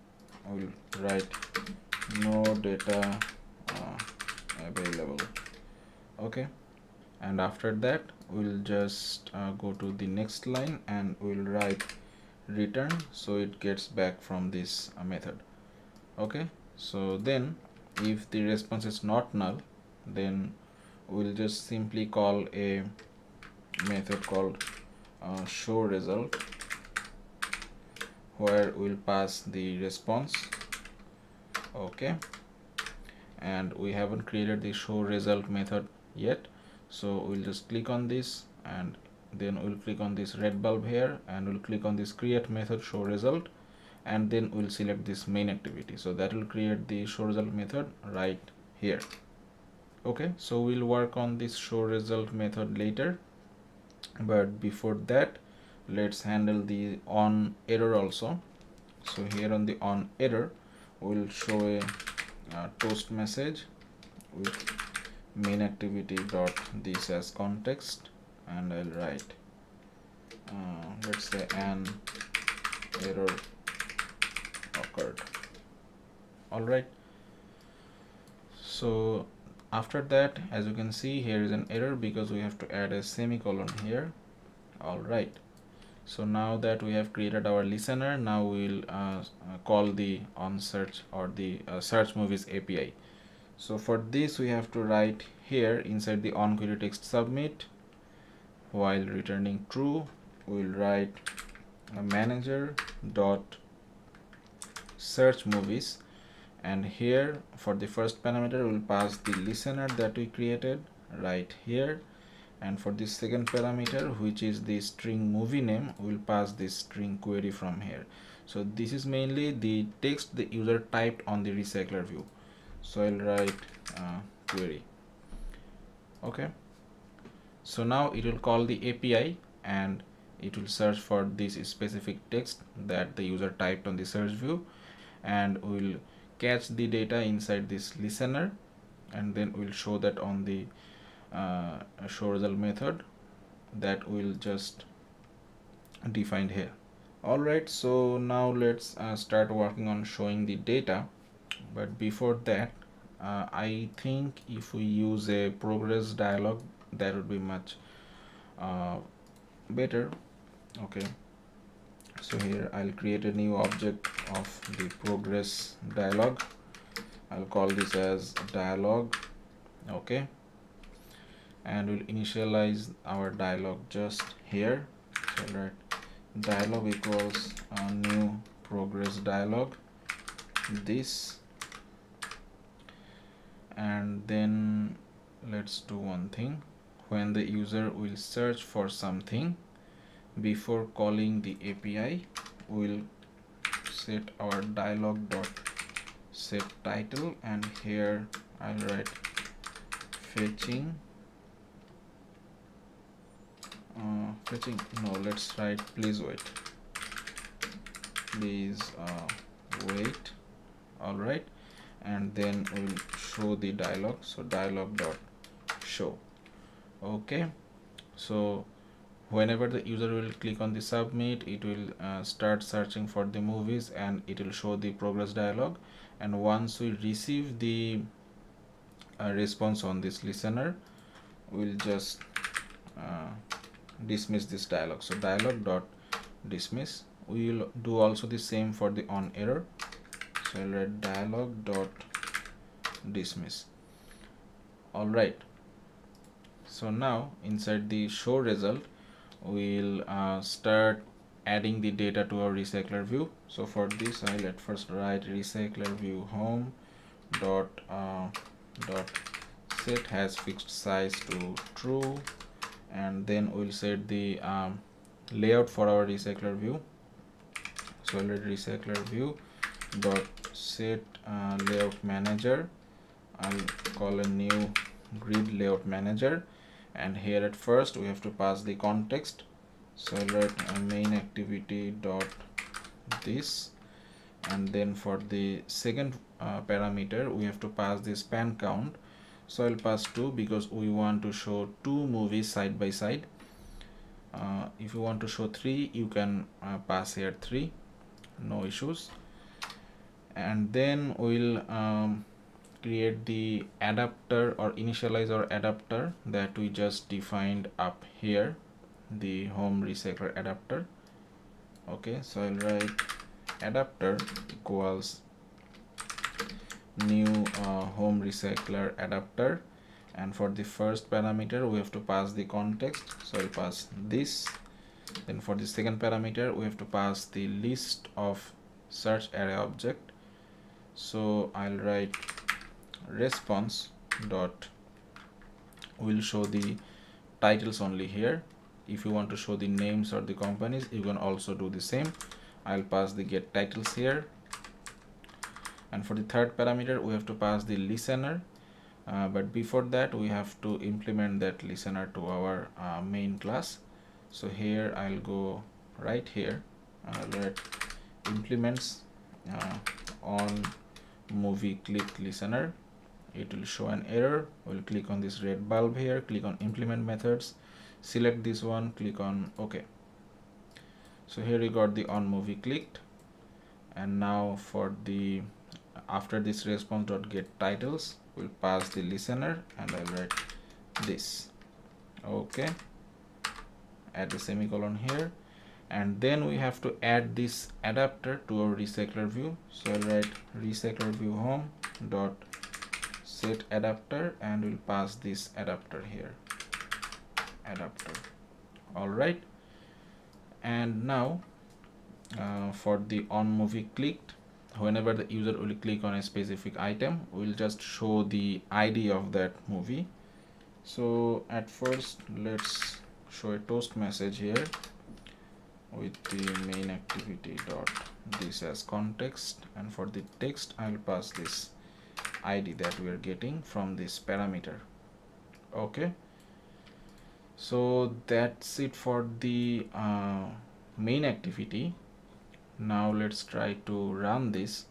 we'll write no data available. Okay, and after that we'll just go to the next line and we'll write return, so it gets back from this method. Okay, so then if the response is not null, then we'll just simply call a method called show result, where we'll pass the response. Okay, and we haven't created the show result method yet, so we'll just click on this, and then we'll click on this red bulb here, and we'll click on this create method show result, and then we'll select this main activity, so that will create the show result method right here. Okay, so we'll work on this show result method later, but before that let's handle the on error also. So here on the on error we'll show a toast message with main activity dot this as context, and I'll write let's say an error occurred. All right, so after that, as you can see, here is an error because we have to add a semicolon here. All right, so now that we have created our listener, now we'll call the on search or the search movies API. So for this we have to write here inside the on query text submit, while returning true we'll write manager dot search movies, and here for the first parameter we'll pass the listener that we created right here, and for the second parameter, which is the string movie name, we'll pass this string query from here. So this is mainly the text the user typed on the recycler view, so I'll write query. Okay, so now it will call the API and it will search for this specific text that the user typed on the search view, and we'll catch the data inside this listener, and then we'll show that on the show result method that we'll just define here. All right, so now let's start working on showing the data, but before that I think if we use a progress dialog that would be much better. Okay, so here I'll create a new object of the progress dialog. I'll call this as dialog. Okay, and we'll initialize our dialog just here, so that dialog equals a new progress dialog this, and then let's do one thing. When the user will search for something, before calling the API we'll set our dialog dot set title, and here I'll write fetching let's write please wait. All right, and then we'll show the dialog, so dialog dot show. Okay, so whenever the user will click on the submit, it will start searching for the movies and it will show the progress dialog, and once we receive the response on this listener, we'll just dismiss this dialog, so dialog dot dismiss. We will do also the same for the on error, so I'll write dialog dot dismiss. All right, so now inside the show result we'll start adding the data to our recycler view. So for this I'll at first write recycler view home dot set has fixed size to true, and then we'll set the layout for our recycler view, so I'll write recycler view dot set layout manager. I'll call a new grid layout manager, and here at first we have to pass the context, so I'll write main activity dot this, and then for the second parameter we have to pass this pan count. So I'll pass 2 because we want to show 2 movies side by side. If you want to show 3, you can pass here 3, no issues. And then we'll create the adapter or initialize our adapter that we just defined up here, the home recycler adapter. Okay, so I'll write adapter equals new home recycler adapter, and for the first parameter we have to pass the context, so I'll pass this. Then for the second parameter we have to pass the list of search array object, so I'll write response dot, we'll show the titles only here. If you want to show the names or the companies, you can also do the same. I'll pass the get titles here. And for the third parameter we have to pass the listener, but before that we have to implement that listener to our main class. So here I'll go right here, let implements on movie click listener. It will show an error. We'll click on this red bulb here, click on implement methods, select this one, click on OK. So here we got the on movie clicked. And now for the after this response.getTitles, we'll pass the listener, and I'll write this. Okay, add the semicolon here, and then we have to add this adapter to our recycler view. So I'll write recycler view home dot set adapter, and we'll pass this adapter here, adapter. All right, and now for the on movie clicked, whenever the user will click on a specific item, we'll just show the ID of that movie. So at first let's show a toast message here with the main activity dot this as context, and for the text I'll pass this ID that we are getting from this parameter. Okay, so that's it for the main activity. Now let's try to run this.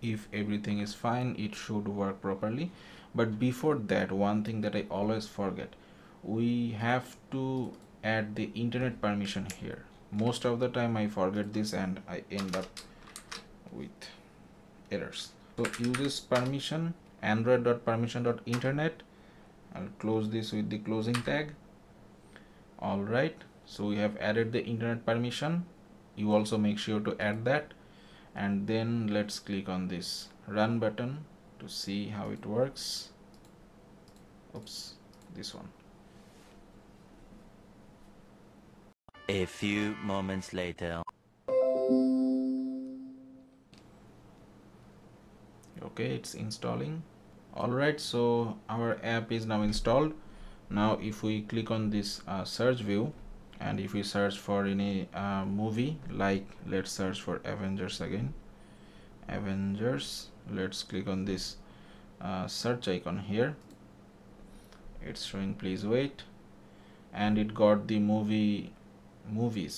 If everything is fine, it should work properly. But before that, one thing that I always forget, we have to add the internet permission here. Most of the time I forget this and I end up with errors. So uses permission, android.permission.internet. I'll close this with the closing tag. All right, so we have added the internet permission. You also make sure to add that, and then let's click on this run button to see how it works. Oops, this one. A few moments later. Okay, it's installing. All right, so our app is now installed. Now if we click on this search view, and if we search for any movie, like let's search for Avengers again, Avengers, let's click on this search icon here. It's showing please wait, and it got the movies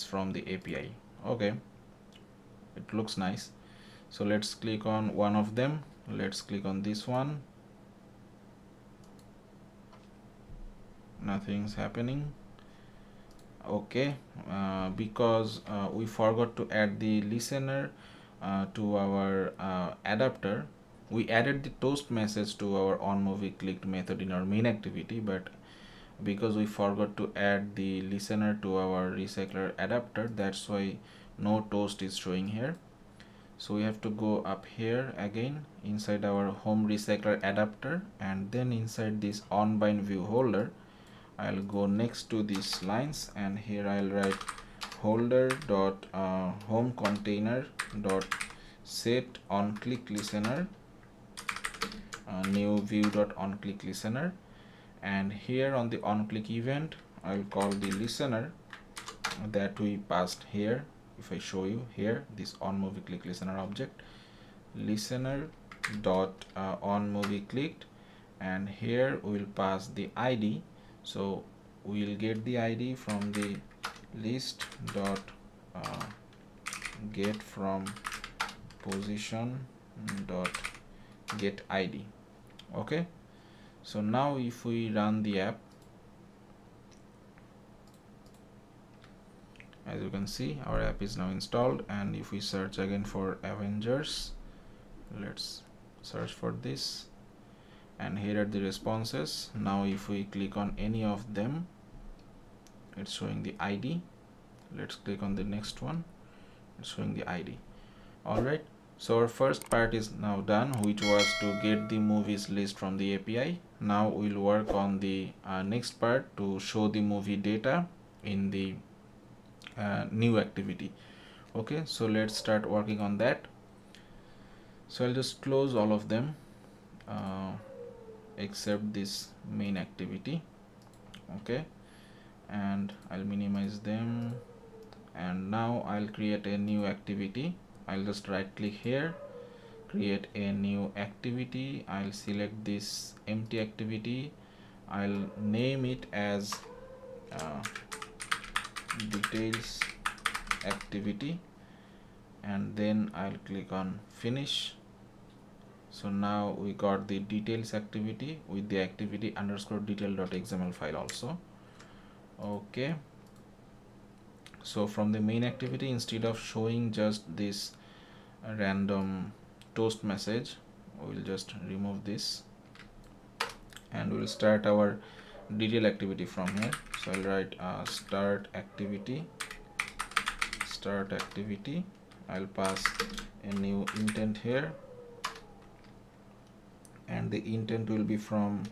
from the API. Okay, it looks nice. So let's click on one of them. Let's click on this one. Nothing's happening. Okay, because we forgot to add the listener to our adapter. We added the toast message to our onMovieClicked method in our main activity, but because we forgot to add the listener to our recycler adapter, that's why no toast is showing here. So we have to go up here again inside our home recycler adapter, and then inside this onBind view holder I'll go next to these lines, and here I'll write holder dot home container dot set on click listener new view dot on click listener, and here on the on click event I'll call the listener that we passed here. If I show you here, this on movie click listener object, listener dot on movie clicked, and here we'll pass the ID. So we'll get the ID from the list dot get from position dot get id. Okay, so now if we run the app, as you can see our app is now installed. And if we search again for Avengers, let's search for this, and here are the responses. Now if we click on any of them, it's showing the ID. Let's click on the next one, it's showing the ID. Alright, so our first part is now done, which was to get the movies list from the API. Now we'll work on the next part to show the movie data in the new activity. Okay, so let's start working on that. So I'll just close all of them except this main activity. Okay, and I'll minimize them, and now I'll create a new activity. I'll just right click here, create a new activity. I'll select this empty activity. I'll name it as details activity, and then I'll click on finish. So now we got the details activity with the activity underscore detail.xml file also. Okay, so from the main activity, instead of showing just this random toast message, we'll just remove this and we'll start our detail activity from here. So I'll write start activity. I'll pass a new intent here, and the intent will be from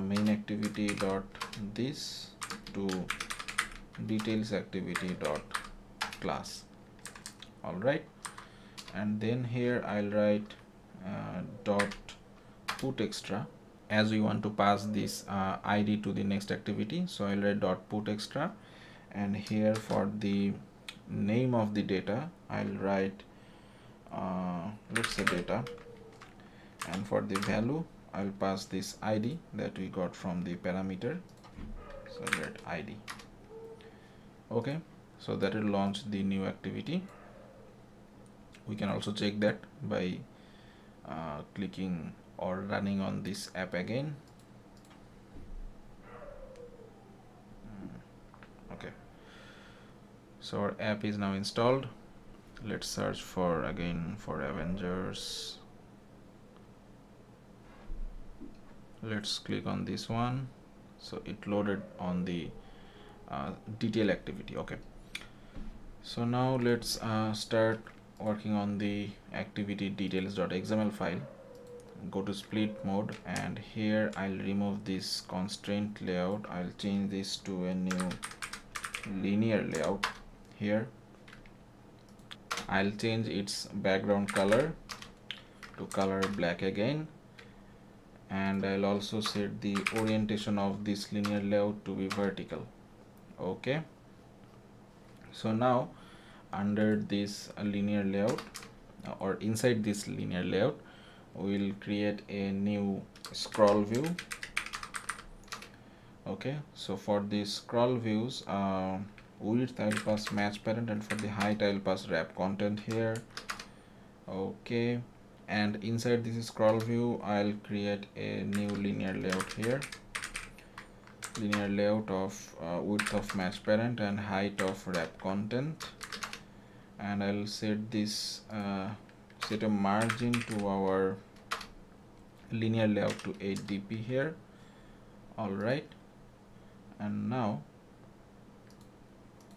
main activity dot this to details activity dot class. All right, and then here I'll write dot put extra, as we want to pass this ID to the next activity. So I'll write dot put extra, and here for the name of the data I'll write let's say data, and for the value I'll pass this ID that we got from the parameter. So I'll write ID. Okay, so that will launch the new activity. We can also check that by clicking or running on this app again. Okay, so our app is now installed. Let's search for again for Avengers. Let's click on this one. So it loaded on the detail activity. Okay, so now let's start working on the activity details.xml file. Go to split mode, and here I'll remove this constraint layout. I'll change this to a new linear layout. Here I'll change its background color to color black again, and I'll also set the orientation of this linear layout to be vertical. Okay, so now under this linear layout, or inside this linear layout, we'll create a new scroll view. Okay, so for these scroll views, width I'll pass match parent, and for the height I'll pass wrap content here. Okay, and inside this scroll view I'll create a new linear layout here, linear layout of width of match parent and height of wrap content, and I'll set this set a margin to our linear layout to 8dp here. All right, and now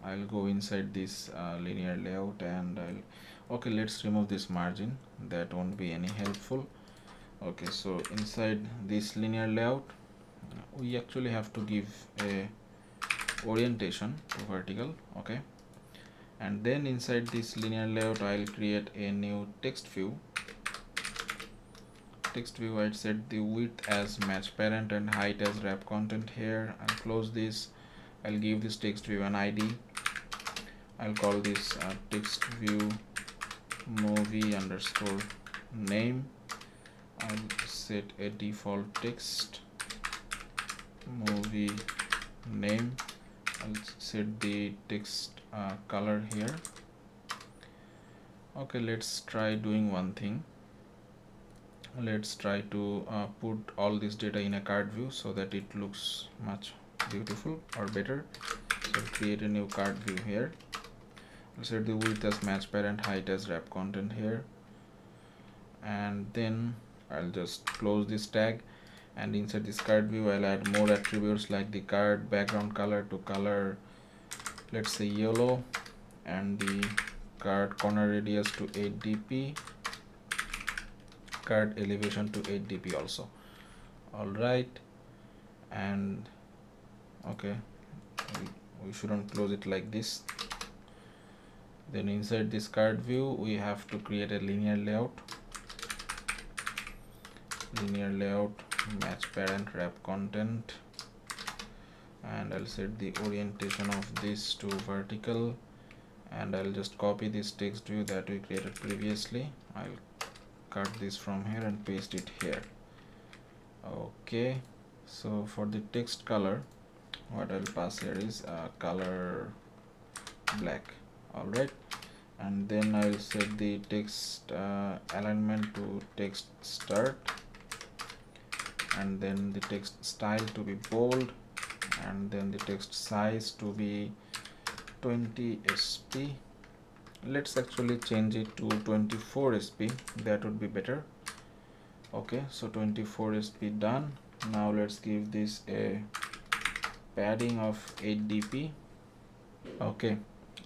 I'll go inside this linear layout, and I'll okay, let's remove this margin, that won't be any helpful. Okay, so inside this linear layout we actually have to give a orientation to vertical. Okay, and then inside this linear layout I'll create a new text view. Text view, I'll set the width as match parent and height as wrap content here. I'll close this. I'll give this text view an ID. I'll call this text view movie underscore name. I'll set a default text movie name. I'll set the text color here, Okay, let's try doing one thing. Let's try to put all this data in a card view so that it looks much beautiful or better. So create a new card view here. Set the width as match parent, height as wrap content here, and then I'll just close this tag and inside this card view I'll add more attributes like the card background color to color, let's say yellow, and the card corner radius to 8dp, card elevation to 8dp also. Alright, and okay, we shouldn't close it like this. Then inside this card view we have to create a linear layout, match parent wrap content, and I'll set the orientation of this to vertical, and I'll just copy this text view that we created previously. I'll cut this from here and paste it here. Okay, so for the text color, what I'll pass here is color black. Alright, and then I will set the text alignment to text start, and then the text style to be bold, and then the text size to be 20 sp. Let's actually change it to 24 sp, that would be better. Okay, so 24 sp done. Now let's give this a padding of 8dp. Okay,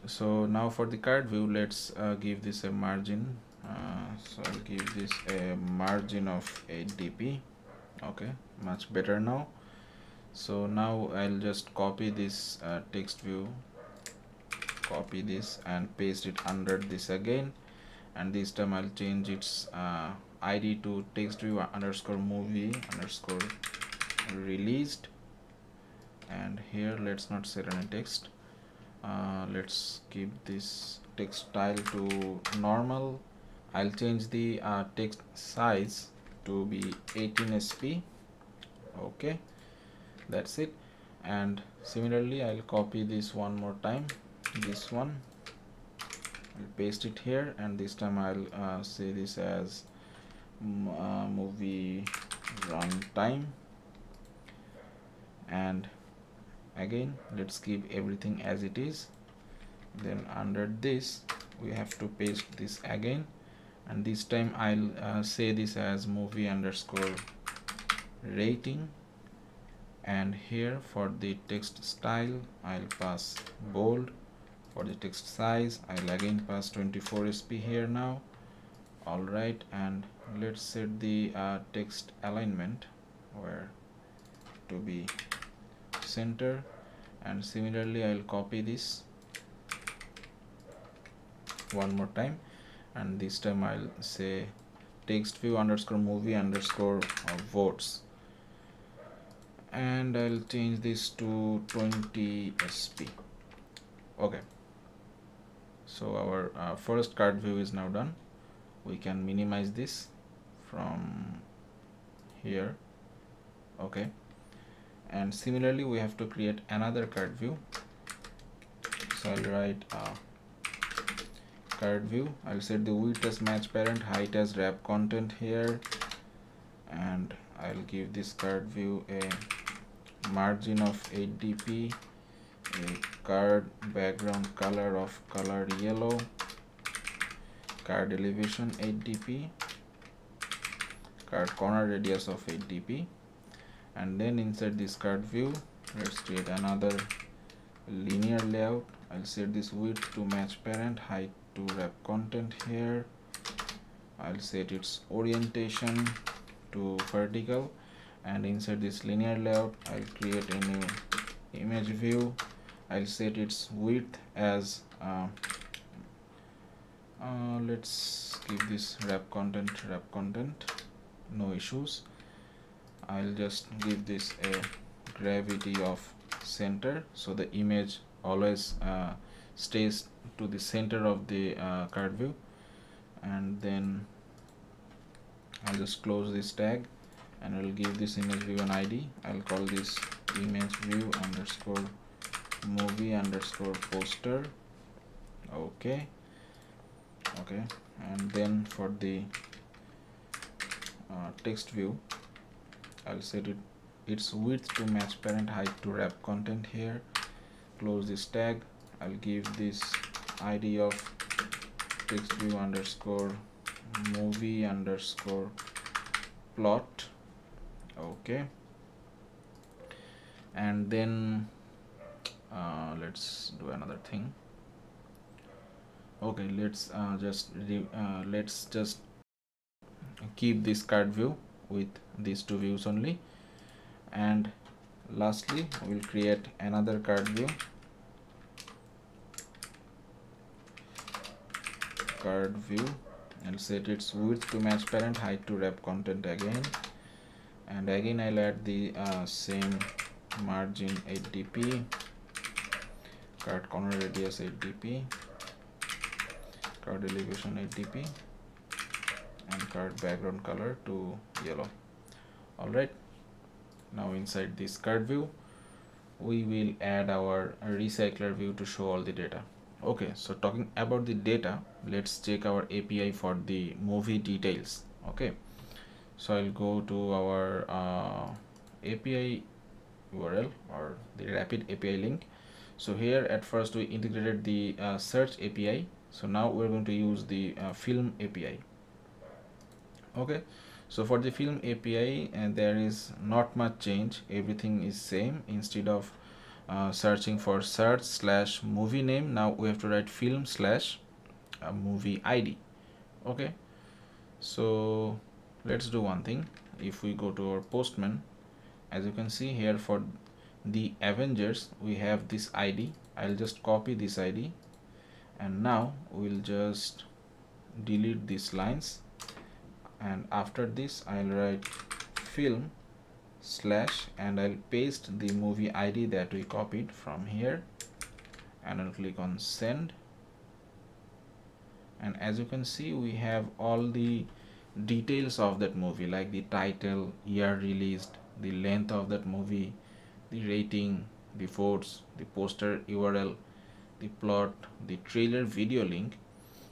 so now for the card view, let's give this a margin, so I'll give this a margin of 8dp. Okay, much better now. So now I'll just copy this text view, copy this and paste it under this again, and this time I'll change its ID to text view underscore movie underscore released, and here let's not set any text. Let's keep this text style to normal. I'll change the text size to be 18 sp. Okay, that's it. And similarly I'll copy this one more time, this one, I'll paste it here, and this time I'll say this as movie runtime, and again let's keep everything as it is. Then under this we have to paste this again, and this time I'll say this as movie underscore rating, and here for the text style I'll pass bold, for the text size I'll again pass 24 sp here now. Alright, and let's set the text alignment where to be center, and similarly I'll copy this one more time, and this time I'll say text view underscore movie underscore votes, and I'll change this to 20 sp. Okay, so our first card view is now done. We can minimize this from here. Okay, and similarly we have to create another card view, so I'll write card view, I'll set the width as match parent, height as wrap content here, and I'll give this card view a margin of 8dp, a card background color of color yellow, card elevation 8dp, card corner radius of 8dp, and then inside this card view let's create another linear layout. I'll set this width to match parent, height to wrap content here, I'll set its orientation to vertical, and inside this linear layout I'll create a new image view. I'll set its width as let's give this wrap content, no issues. I'll just give this a gravity of center, so the image always stays to the center of the card view, and then I'll just close this tag and I'll give this image view an ID. I'll call this image view underscore movie underscore poster. Okay, okay, and then for the text view I'll set its width to match parent height to wrap content here. Close this tag. I'll give this ID of text view underscore movie underscore plot, okay, and then let's do another thing. Okay, let's just keep this card view with these two views only, and lastly we'll create another card view, and set its width to match parent height to wrap content again, and again I'll add the same margin 8dp, card corner radius 8dp, card elevation 8dp, and card background color to yellow. Alright, now inside this card view we will add our recycler view to show all the data. Okay, so talking about the data, let's check our API for the movie details. Okay, so I'll go to our API URL or the rapid API link. So here at first we integrated the search API, so now we're going to use the film API. Okay, so for the film API there is not much change, everything is same. Instead of searching for search slash movie name, now we have to write film slash movie ID. Okay, so let's do one thing. If we go to our Postman, as you can see here for the Avengers we have this ID. I'll just copy this ID and now we'll just delete these lines, and after this I'll write film slash and I'll paste the movie ID that we copied from here, and I'll click on send, and as you can see we have all the details of that movie, like the title, year released, the length of that movie, the rating, the votes, the poster URL, the plot, the trailer video link,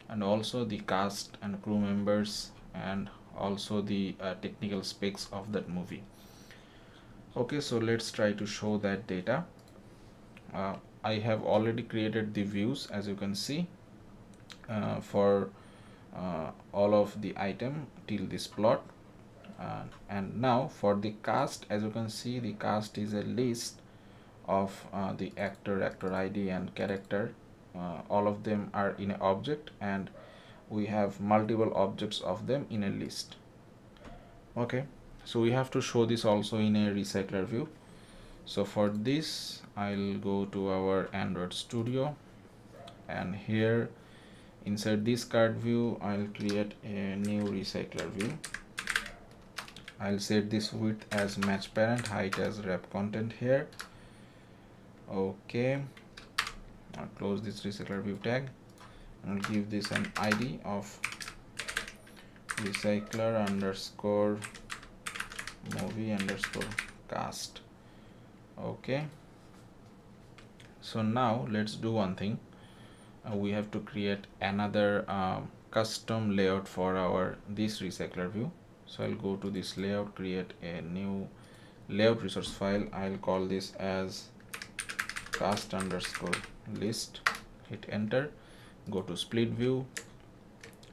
and also the cast and crew members, and also the technical specs of that movie. Okay, so let's try to show that data. I have already created the views, as you can see, for all of the item till this plot, and now for the cast, as you can see the cast is a list of the actor, actor ID and character. All of them are in an object and we have multiple objects of them in a list. Okay, so we have to show this also in a recycler view. So for this I'll go to our Android Studio, and here inside this card view I'll create a new recycler view. I'll set this width as match parent, height as wrap content here. Okay, I'll close this recycler view tag and I'll give this an ID of recycler underscore movie underscore cast. Okay, so now let's do one thing. We have to create another custom layout for our this recycler view. So I'll go to this layout, create a new layout resource file. I'll call this as cast underscore list. Hit enter, go to split view,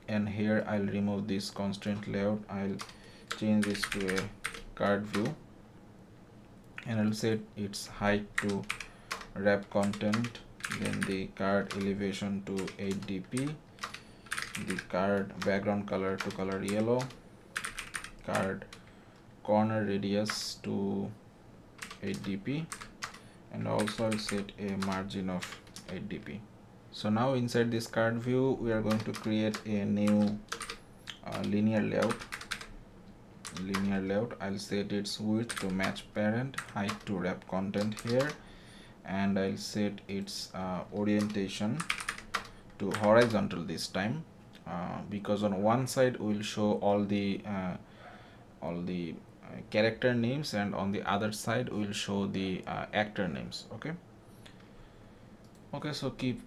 and here I'll remove this constraint layout. I'll change this to a card view and I'll set its height to wrap content, then the card elevation to 8dp, the card background color to color yellow, card corner radius to 8dp, and also I'll set a margin of 8dp. So now inside this card view we are going to create a new linear layout. I'll set its width to match parent, height to wrap content here, and I'll set its orientation to horizontal this time, because on one side we'll show all the character names, and on the other side we'll show the actor names. Okay, so keep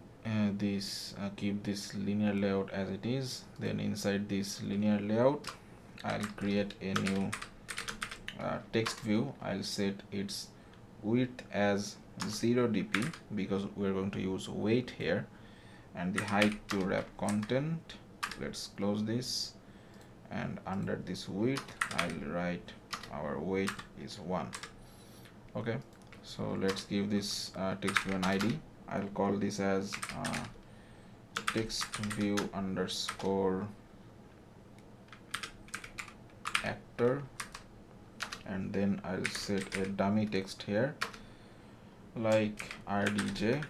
keep this linear layout as it is. Then inside this linear layout, I'll create a new text view. I'll set its width as 0dp because we're going to use weight here, and the height to wrap content. Let's close this, and under this width I'll write our weight is 1. Okay, so let's give this text view an ID. I'll call this as text view underscore actor, and then I'll set a dummy text here like RDJ.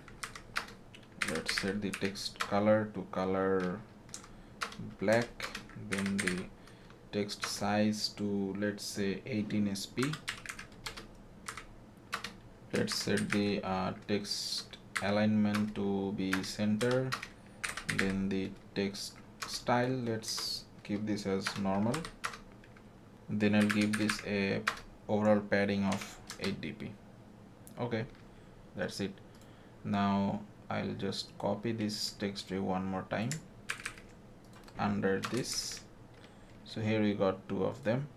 Let's set the text color to color black, then the text size to, let's say, 18 sp. Let's set the text alignment to be center, then the text style, let's keep this as normal. Then I'll give this a overall padding of 8dp. Okay, that's it. Now I'll just copy this text view one more time under this. So here we got two of them.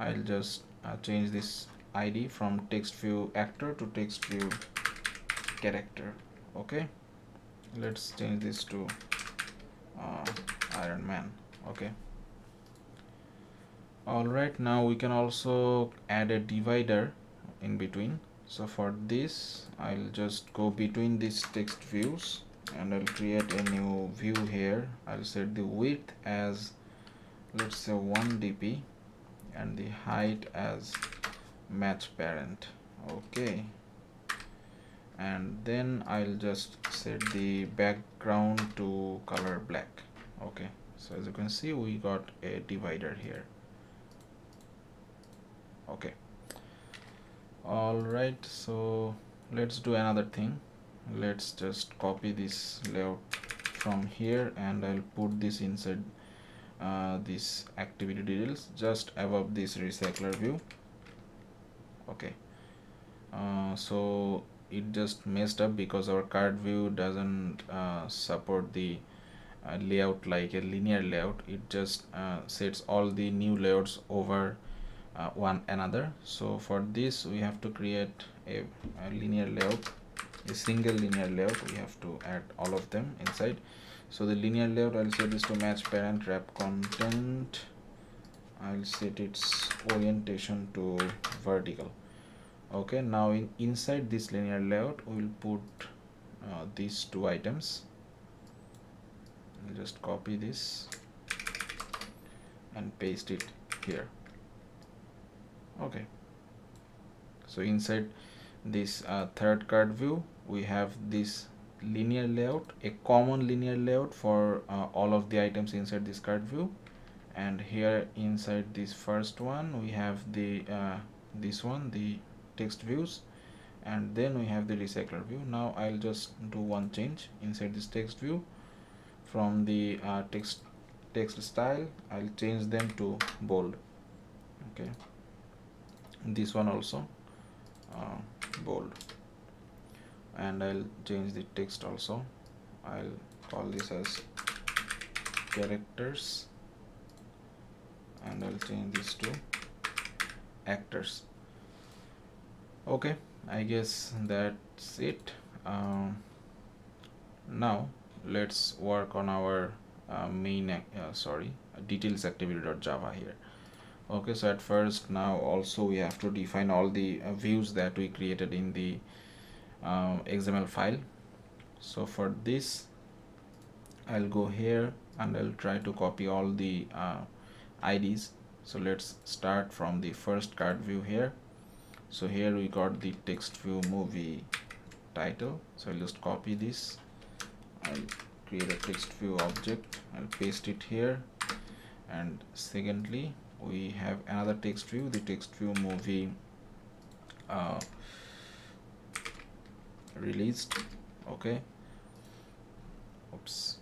I'll just change this ID from text view actor to text view character. Okay, let's change this to Iron Man. Okay. Alright, now we can also add a divider in between. So for this, I'll just go between these text views and I'll create a new view here. I'll set the width as, let's say, 1dp and the height as match parent. Okay, and then I'll just set the background to color black. Okay, so as you can see, we got a divider here. Okay, all right, so let's do another thing. Let's just copy this layout from here and I'll put this inside this activity details just above this recycler view. Okay, so it just messed up because our card view doesn't support the layout like a linear layout. It just sets all the new layouts over one another. So for this we have to create a linear layout, a single linear layout. We have to add all of them inside. So the linear layout, I'll set this to match parent wrap content. I'll set its orientation to vertical. Okay, now inside this linear layout we'll put these two items. I'll just copy this and paste it here. Okay, so inside this third card view we have this linear layout, a common linear layout for all of the items inside this card view, and here inside this first one we have the this one, the text views, and then we have the recycler view. Now I'll just do one change inside this text view. From the text style, I'll change them to bold. Okay, this one also bold, and I'll change the text also. I'll call this as characters and I'll change this to actors. Okay, I guess that's it. Now let's work on our details activity.java here. Okay, so at first, now also we have to define all the views that we created in the XML file. So for this, I'll go here and I'll try to copy all the IDs. So let's start from the first card view here. So here we got the text view movie title. So I'll just copy this. I'll create a text view object. I'll paste it here. And secondly, we have another text view, the text view movie released. Okay, oops.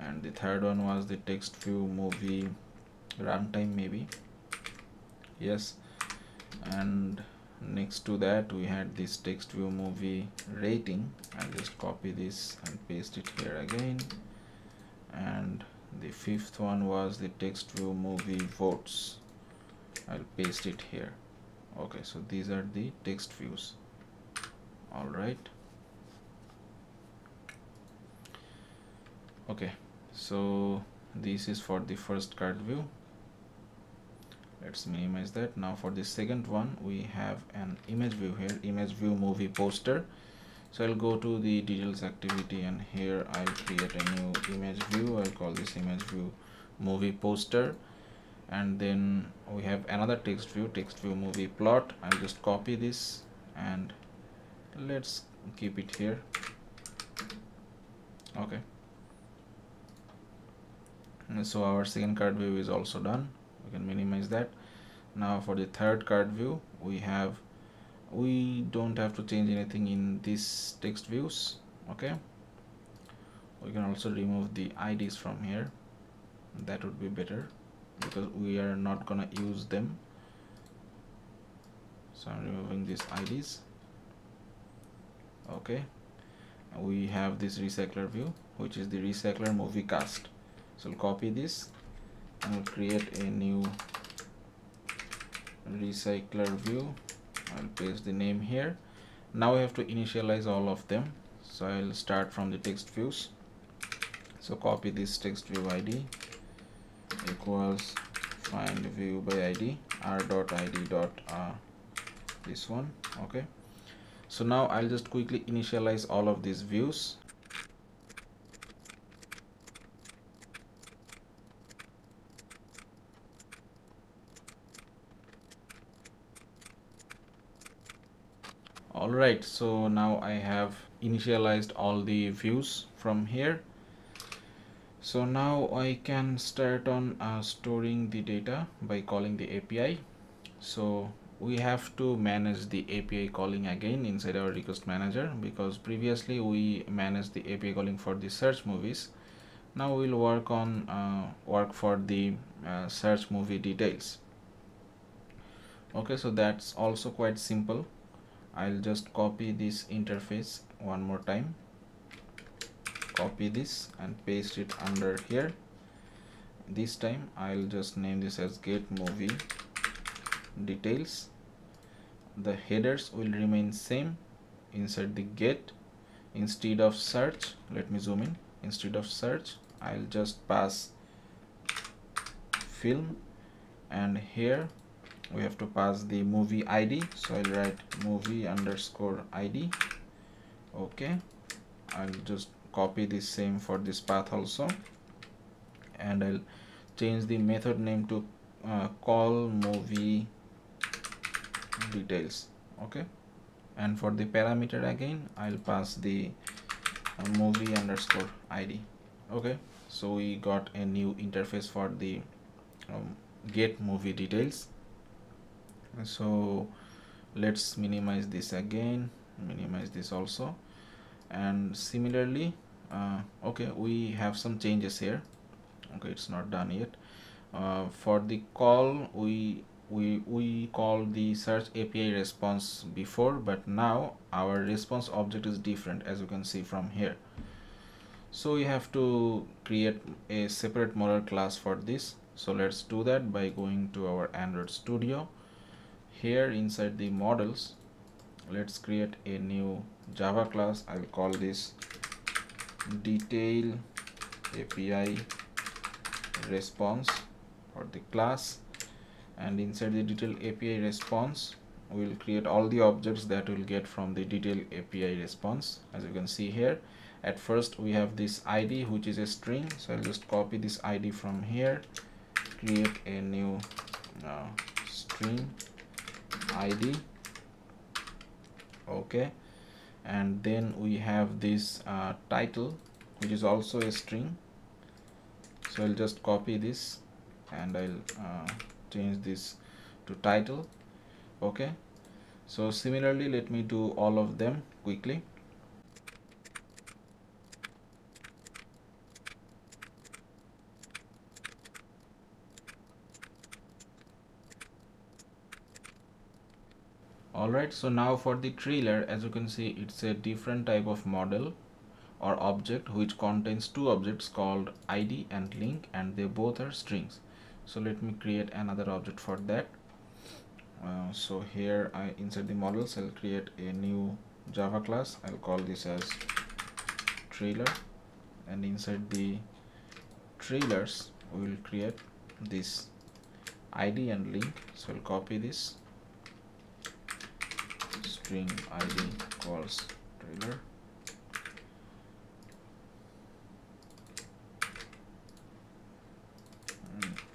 And the third one was the text view movie runtime, maybe. Yes, and Next to that we had this text view movie rating. I'll just copy this and paste it here again. And the fifth one was the text view movie votes. I'll paste it here. Okay, so these are the text views. All right. Okay, so this is for the first card view. Let's minimize that. Now for the second one, we have an image view here, image view movie poster. So I'll go to the details activity and here I'll create a new image view. I'll call this image view movie poster. And then we have another text view movie plot. I'll just copy this and let's keep it here. Okay. And so our second card view is also done. We can minimize that. Now for the third card view, we don't have to change anything in these text views. Okay, we can also remove the IDs from here. That would be better because we are not gonna use them. So I'm removing these IDs. Okay, we have this recycler view, which is the recycler movie cast. So I'll copy this and we'll create a new recycler view. I'll paste the name here. Now we have to initialize all of them. So I'll start from the text views. So copy this text view ID equals find view by ID r.id. This one. Okay. So now I'll just quickly initialize all of these views. Alright, so now I have initialized all the views from here. So now I can start on storing the data by calling the API. So we have to manage the API calling again inside our request manager, because previously we managed the API calling for the search movies. Now we'll work on for the search movie details. Okay, so that's also quite simple. I'll just copy this interface one more time, copy this and paste it under here. This time I'll just name this as get movie details. The headers will remain same. Inside the get, instead of search, let me zoom in, instead of search I'll just pass film, and here we have to pass the movie ID. So I'll write movie underscore ID. Okay, I'll just copy the same for this path also, and I'll change the method name to call movie details. Okay, and for the parameter again I'll pass the movie underscore ID. Okay, so we got a new interface for the get movie details. So let's minimize this again, minimize this also, and similarly okay, we have some changes here. Okay, it's not done yet. For the call, we call the search API response before, but now our response object is different, as you can see from here. So we have to create a separate model class for this. So let's do that by going to our Android Studio. Here inside the models, let's create a new Java class. I'll call this detail API response for the class, and inside the detail API response we'll create all the objects that we'll get from the detail API response. As you can see here, at first we have this ID, which is a string. So I'll just copy this ID from here, create a new string ID. Okay, and then we have this title, which is also a string. So I'll just copy this and I'll change this to title. Okay, so similarly let me do all of them quickly. Alright, so now for the trailer, as you can see, it's a different type of model or object which contains two objects called ID and link, and they both are strings. So let me create another object for that. So here I insert the models, I'll create a new Java class, I'll call this as trailer, and inside the trailers we will create this ID and link. So I'll copy this string ID calls trailer.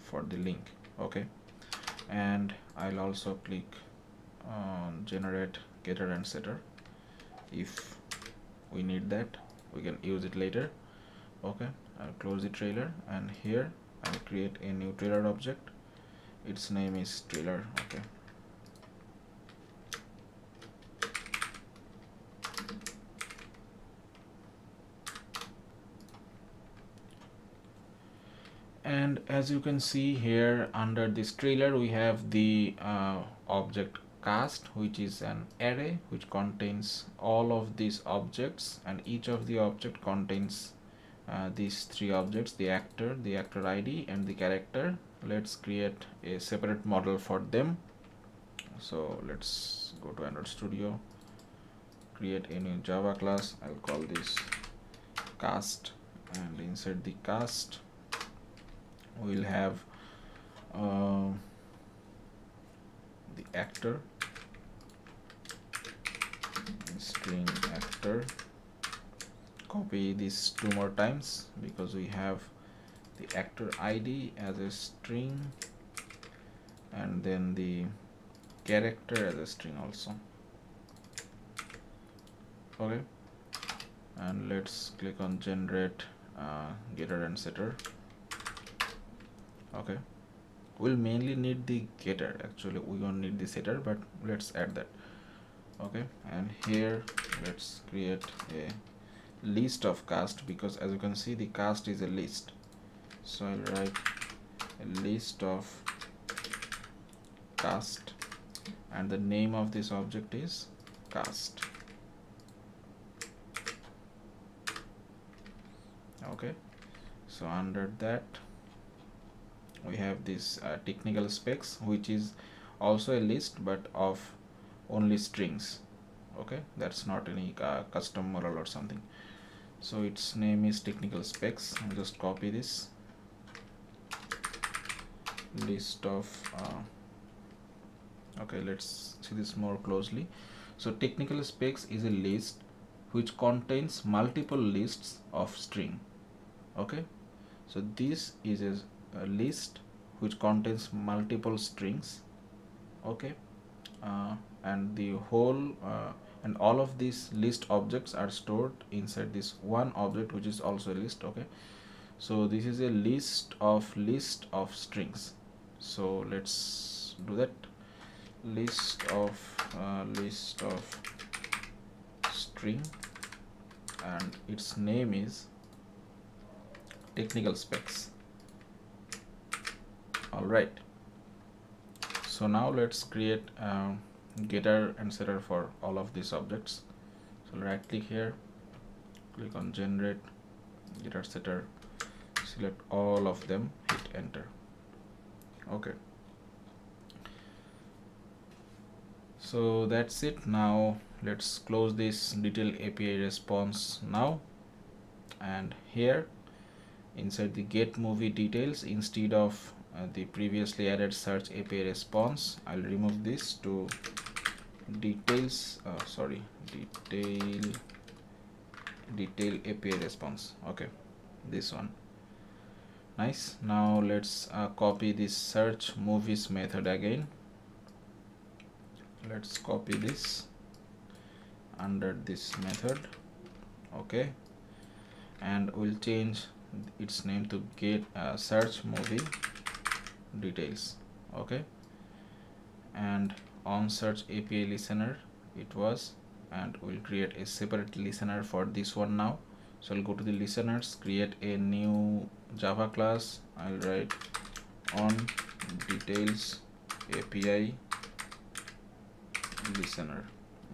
For the link, okay, and I'll also click on generate getter and setter. If we need that, we can use it later. Okay, I'll close the trailer, and here I'll create a new trailer object. Its name is trailer. Okay, and as you can see here under this trailer we have the object cast, which is an array which contains all of these objects, and each of the object contains these three objects, the actor ID and the character. Let's create a separate model for them. So let's go to Android Studio, create a new Java class, I'll call this cast, and inside the cast we'll have the actor, string actor. Copy this two more times because we have the actor ID as a string and then the character as a string also. Okay, and let's click on generate getter and setter. Okay, we'll mainly need the getter, actually we don't need the setter, but let's add that. Okay, and here let's create a list of cast, because as you can see the cast is a list. So I'll write a list of cast, and the name of this object is cast. Okay, so under that we have this technical specs, which is also a list but of only strings. Okay, that's not any custom model or something. So its name is technical specs. I'll just copy this list of okay, let's see this more closely. So technical specs is a list which contains multiple lists of string. Okay, so this is a list which contains multiple strings. Okay, and the whole and all of these list objects are stored inside this one object, which is also a list. Okay, so this is a list of strings. So let's do that, list of string, and its name is technical specs. Alright, so now let's create getter and setter for all of these objects. So right click here, click on generate getter setter, select all of them, hit enter. Okay, so that's it. Now let's close this detail API response now, and here inside the get movie details, instead of the previously added search API response, I'll remove this to details, detail API response. Okay, this one. Nice. Now let's copy this search movies method again. Let's copy this under this method. Okay, and we'll change its name to get search movie details. Okay, and on search API listener it was, and we'll create a separate listener for this one now. So I'll go to the listeners, create a new Java class, I'll write on details API listener.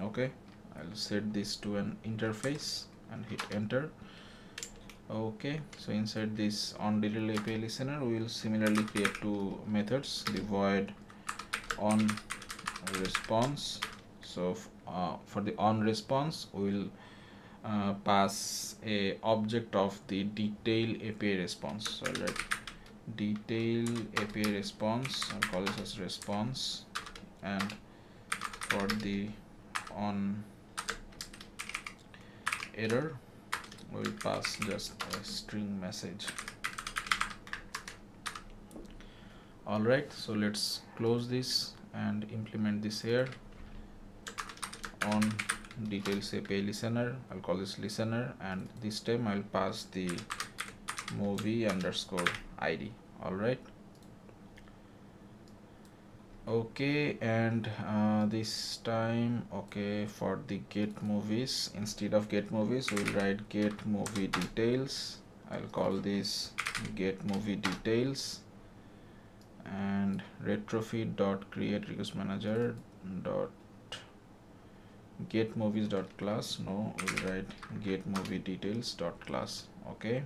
Okay, I'll set this to an interface and hit enter. Okay, so inside this onDiddleAPI listener, we will similarly create two methods, the void on response. So for the on response, we will pass a object of the detail API response. So I'll write detail API response and call this as response, and for the on error we will pass just a string message. Alright, so let's close this and implement this here. On details API listener, I'll call this listener, and this time I'll pass the movie underscore ID. Alright, okay, and this time, okay, for the get movies, instead of get movies we'll write get movie details. I'll call this get movie details, and retrofit dot create request manager dot get movies dot class. No, we'll write get movie details dot class. Okay,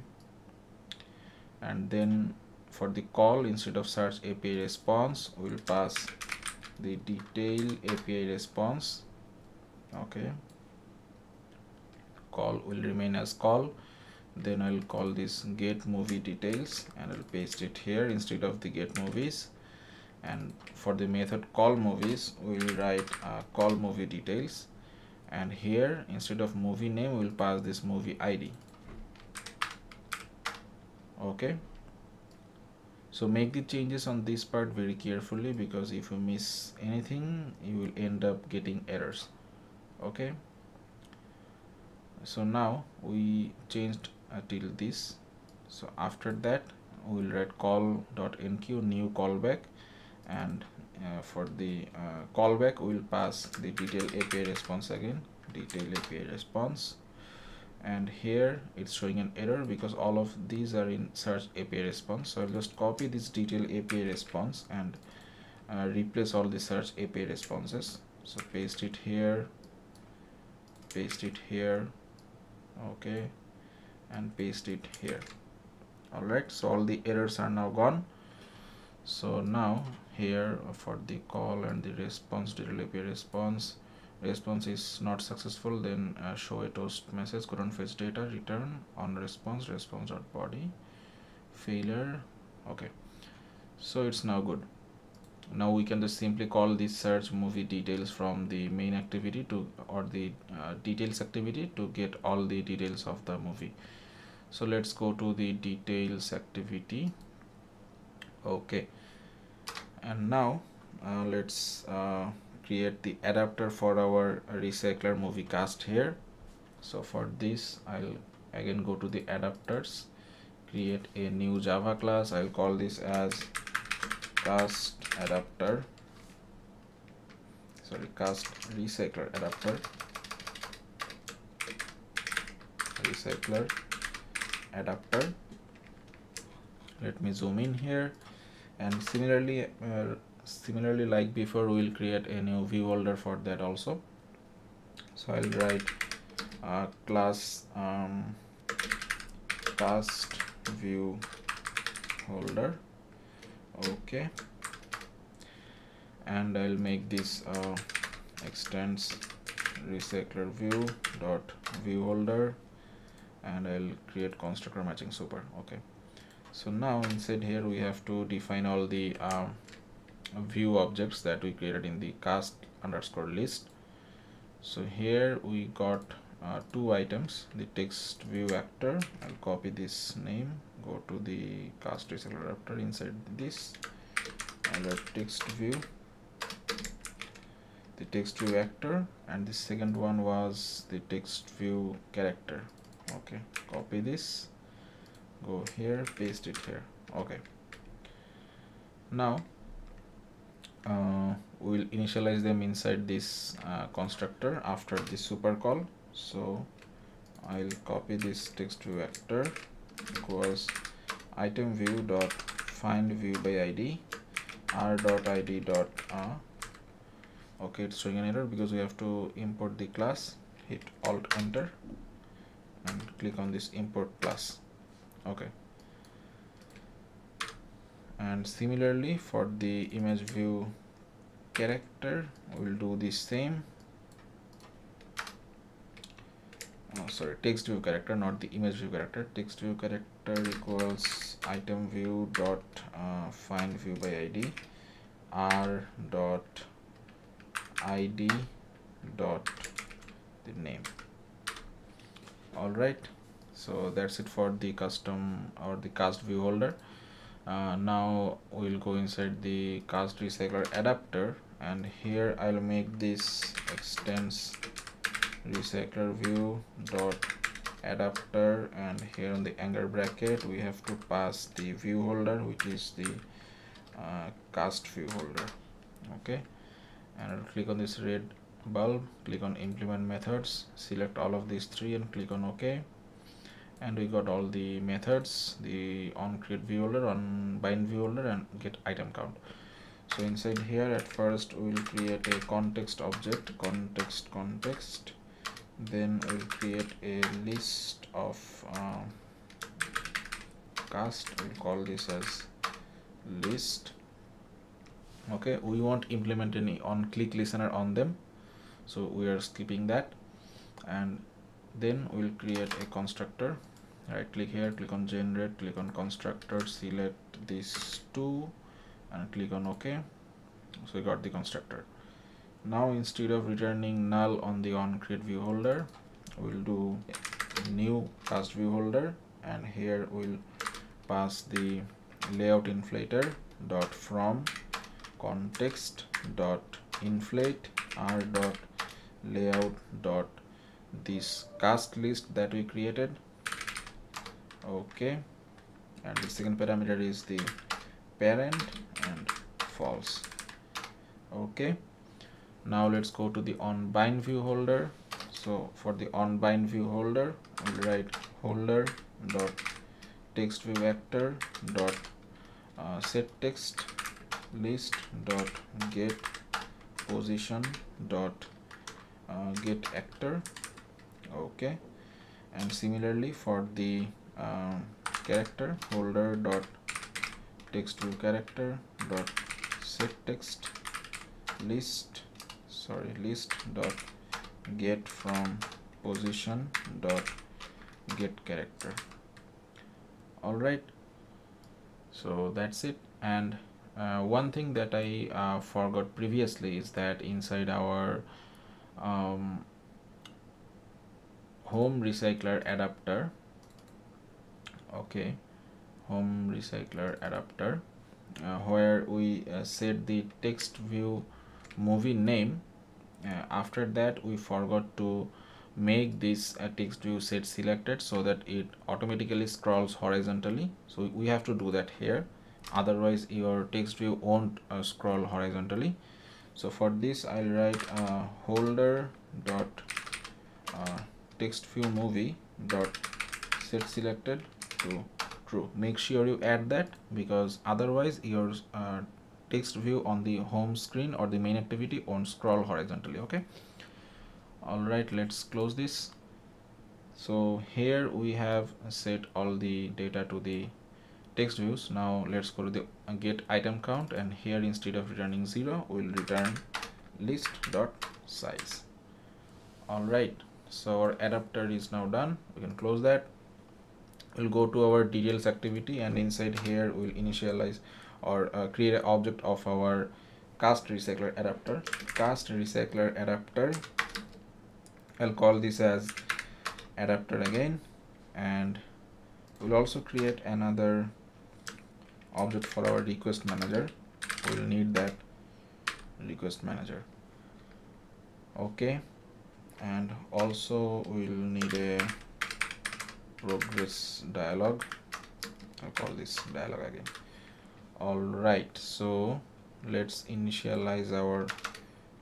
and then for the call, instead of search API response, we'll pass the detail API response. Okay, call will remain as call. Then I'll call this get movie details and I'll paste it here instead of the get movies. And for the method call movies, we'll write call movie details, and here instead of movie name we'll pass this movie ID. Okay, so make the changes on this part very carefully, because if you miss anything you will end up getting errors. Okay, so now we changed till this. So after that we will write call.nq new callback, and for the callback we will pass the detail API response again, detail API response, and here it's showing an error because all of these are in search API response. So I'll just copy this detail API response and replace all the search API responses. So paste it here, paste it here, okay, and paste it here. Alright, so all the errors are now gone. So now here for the call and the response, detail API response, response is not successful, then show a toast message, couldn't fetch data, return on response, response.body failure. Okay, so it's now good. Now we can just simply call this search movie details from the main activity to, or the details activity, to get all the details of the movie. So let's go to the details activity. Okay, and now let's create the adapter for our recycler movie cast here. So for this I'll again go to the adapters, create a new Java class. I'll call this as cast adapter, sorry, cast recycler adapter, recycler adapter. Let me zoom in here, and similarly like before we will create a new viewholder for that also. So I'll write class cast view holder. Okay, and I'll make this extends recycler view dot view holder, and I'll create constructor matching super. Okay, so now inside here we have to define all the view objects that we created in the cast underscore list. So here we got two items, the text view actor. I'll copy this name, go to the cast recycler adapter, inside this and the text view, the text view actor, and the second one was the text view character. Okay, copy this, go here, paste it here. Okay, now we'll initialize them inside this constructor after the super call. So I'll copy this text view actor equals item view dot find view by id r dot id dot Okay, it's showing an error because we have to import the class. Hit Alt Enter and click on this import class. Okay, and similarly for the image view character, we'll do the same. Oh, sorry, text view character, not the image view character. Text view character equals item view dot find view by id, r dot id dot the name. All right, so that's it for the custom or the cast view holder. Now we'll go inside the cast recycler adapter, and here I'll make this extends recycler view dot adapter, and here on the angle bracket we have to pass the view holder, which is the cast view holder. Okay, and I'll click on this red bulb, click on implement methods, select all of these three and click on OK, and we got all the methods: the on create view holder, on bind view holder, and get item count. So inside here at first we will create a context object, context, then we'll create a list of cast. We'll call this as list. Okay, we won't implement any on click listener on them, so we are skipping that. And then we'll create a constructor. Right click here, click on generate, click on constructor, select these two and click on OK. So we got the constructor. Now instead of returning null on the on create view holder, we'll do new cast view holder, and here we'll pass the layout inflator dot from context dot inflate r dot layout dot this cast list that we created. Okay, and the second parameter is the parent and false. Okay, now let's go to the on bind view holder. So for the on bind view holder, we'll write holder dot text view vector dot set text list dot get position dot get actor. Okay, and similarly for the character, holder dot text view character dot set text list, list dot get from position dot get character. All right, so that's it. And one thing that I forgot previously is that inside our home recycler adapter, okay, home recycler adapter, where we set the text view movie name, after that we forgot to make this text view set selected so that it automatically scrolls horizontally. So we have to do that here, otherwise your text view won't scroll horizontally. So for this I'll write holder dot text view movie dot set selected to true. Make sure you add that, because otherwise your text view on the home screen or the main activity won't scroll horizontally. Okay, all right, let's close this. So here we have set all the data to the text views. Now let's go to the get item count, and here instead of returning 0, we'll return list dot size. All right, so our adapter is now done. We can close that. We'll go to our details activity, and inside here we'll initialize or create an object of our cast recycler adapter. Cast recycler adapter, I'll call this as adapter again, and we'll also create another object for our request manager. We'll need that request manager. Okay, and also we'll need a progress dialog. I'll call this dialog again. All right, so let's initialize our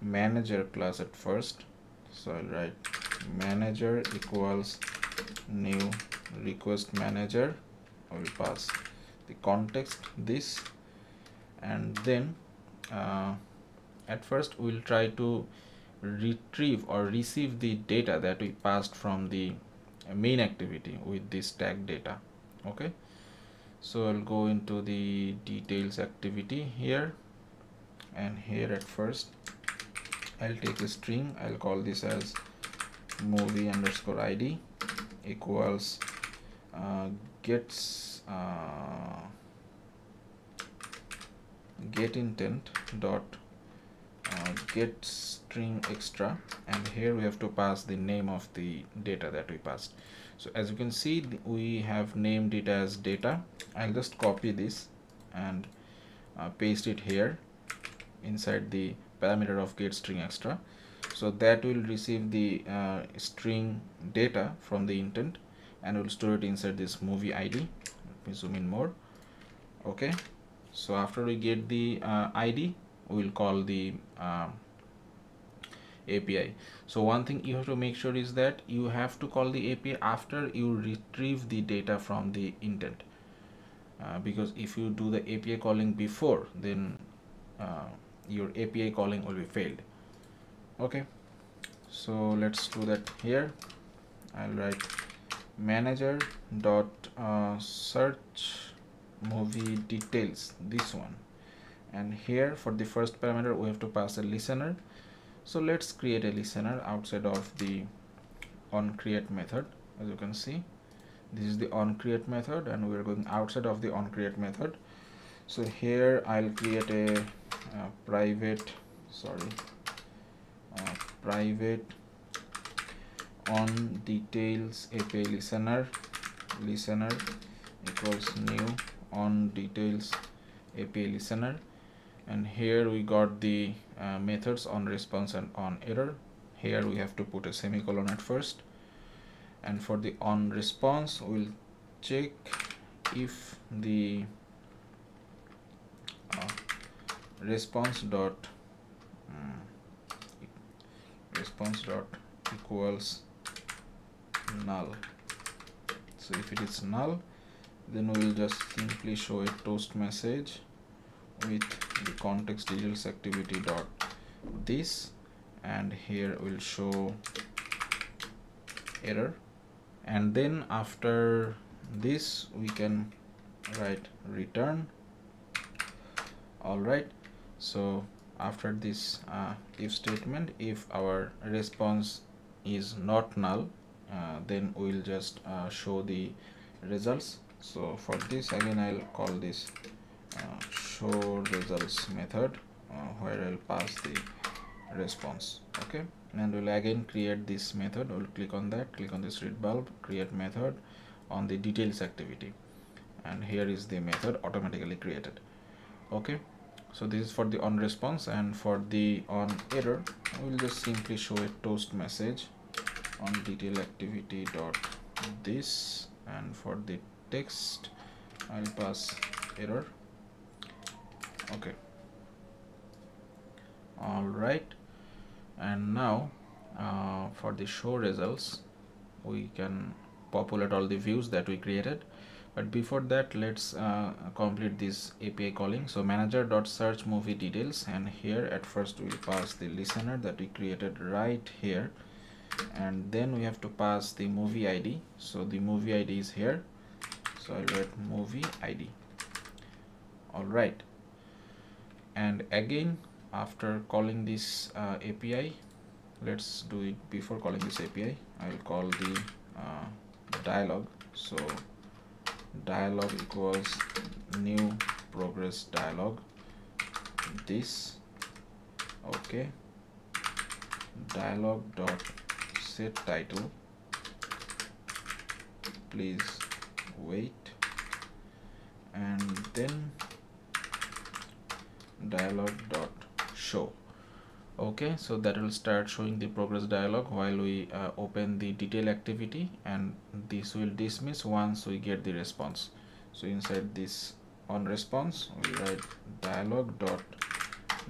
manager class at first. So I'll write manager equals new request manager. I will pass the context this, and then At first we will try to retrieve or receive the data that we passed from the main activity with this tag data. Okay, so I'll go into the details activity here, and here at first I'll take a string. I'll call this as movie_id equals get intent dot get string extra, and here we have to pass the name of the data that we passed. So as you can see, we have named it as data. I'll just copy this and paste it here inside the parameter of get string extra, so that will receive the string data from the intent and will store it inside this movie ID. Let me zoom in more. Okay, so after we get the ID, we'll call the API. So one thing you have to make sure is that you have to call the API after you retrieve the data from the intent, because if you do the API calling before, then your API calling will be failed. Okay, so let's do that here. I'll write manager dot search movie details, this one, and here for the first parameter we have to pass a listener. So let's create a listener outside of the onCreate method. As you can see, this is the onCreate method, and we're going outside of the onCreate method. So here I'll create a private on details API listener equals new on details API listener, and here we got the methods on response and on error. Here we have to put a semicolon at first, and for the on response we'll check if the response dot equals null. So if it is null, then we'll just simply show a toast message with the context details activity dot this, and here we'll show error, and then after this we can write return. All right, so after this if statement, if our response is not null, then we'll just show the results. So for this, again I'll call this show results method, where I'll pass the response. Okay, and we'll again create this method. We'll click on that, click on this red bulb, create method on the details activity, and here is the method automatically created. Okay, so this is for the on response, and for the on error we'll just simply show a toast message on detail activity dot this, and for the text I'll pass error. Okay, all right, and now for the show results we can populate all the views that we created, but before that let's complete this API calling. So manager dot search movie details, and here at first we pass the listener that we created right here, and then we have to pass the movie ID. So the movie ID is here, so I write movie ID. All right, and again after calling this API, let's do it before calling this API. I'll call the dialog. So dialog equals new progress dialog this. Okay, dialog dot set title please wait, and then dialog dot show. Okay, so that will start showing the progress dialog while we open the detail activity, and this will dismiss once we get the response. So inside this on response we write dialog dot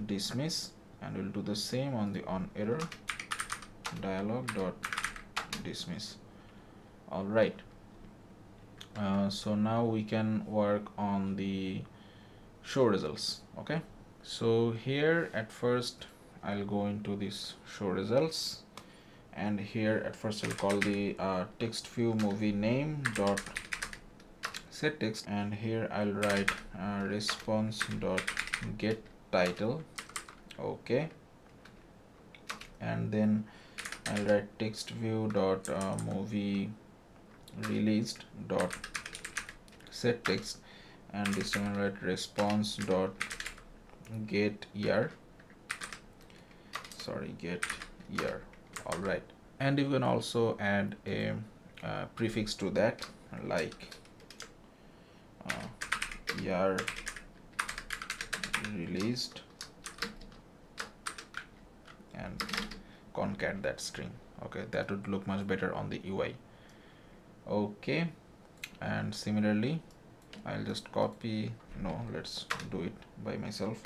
dismiss, and we'll do the same on the on error, dialog dot dismiss. All right, so now we can work on the show results. Okay. So here at first I'll go into this show results, and here at first I'll call the text view movie name dot set text, and here I'll write response dot get title. Okay, and then I'll write text view dot movie released dot set text, and this time I'll write response dot get year. Get year. All right, and you can also add a prefix to that, like year released, and concat that string. Okay, that would look much better on the UI. Okay, and similarly I'll just copy, no, let's do it by myself.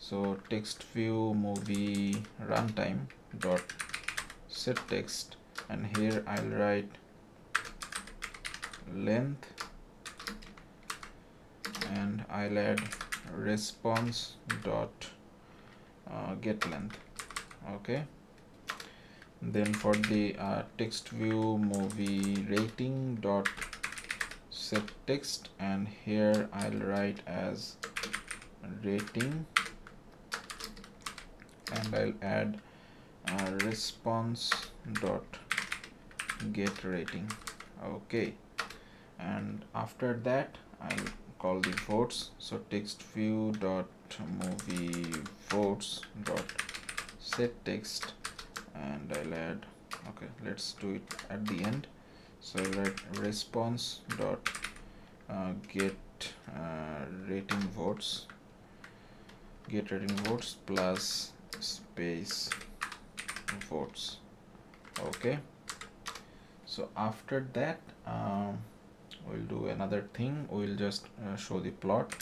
So text view movie runtime dot set text, and here I'll write length, and I'll add response dot get length. Okay, then for the text view movie rating dot set text, and here I'll write as rating, and I'll add response dot get rating. Okay, and after that I'll call the votes. So text view dot movie votes dot set text, and I'll add, okay, let's do it at the end. So I'll write response dot get rating votes, get rating votes plus space votes. Okay, so after that we'll do another thing. We'll just show the plot.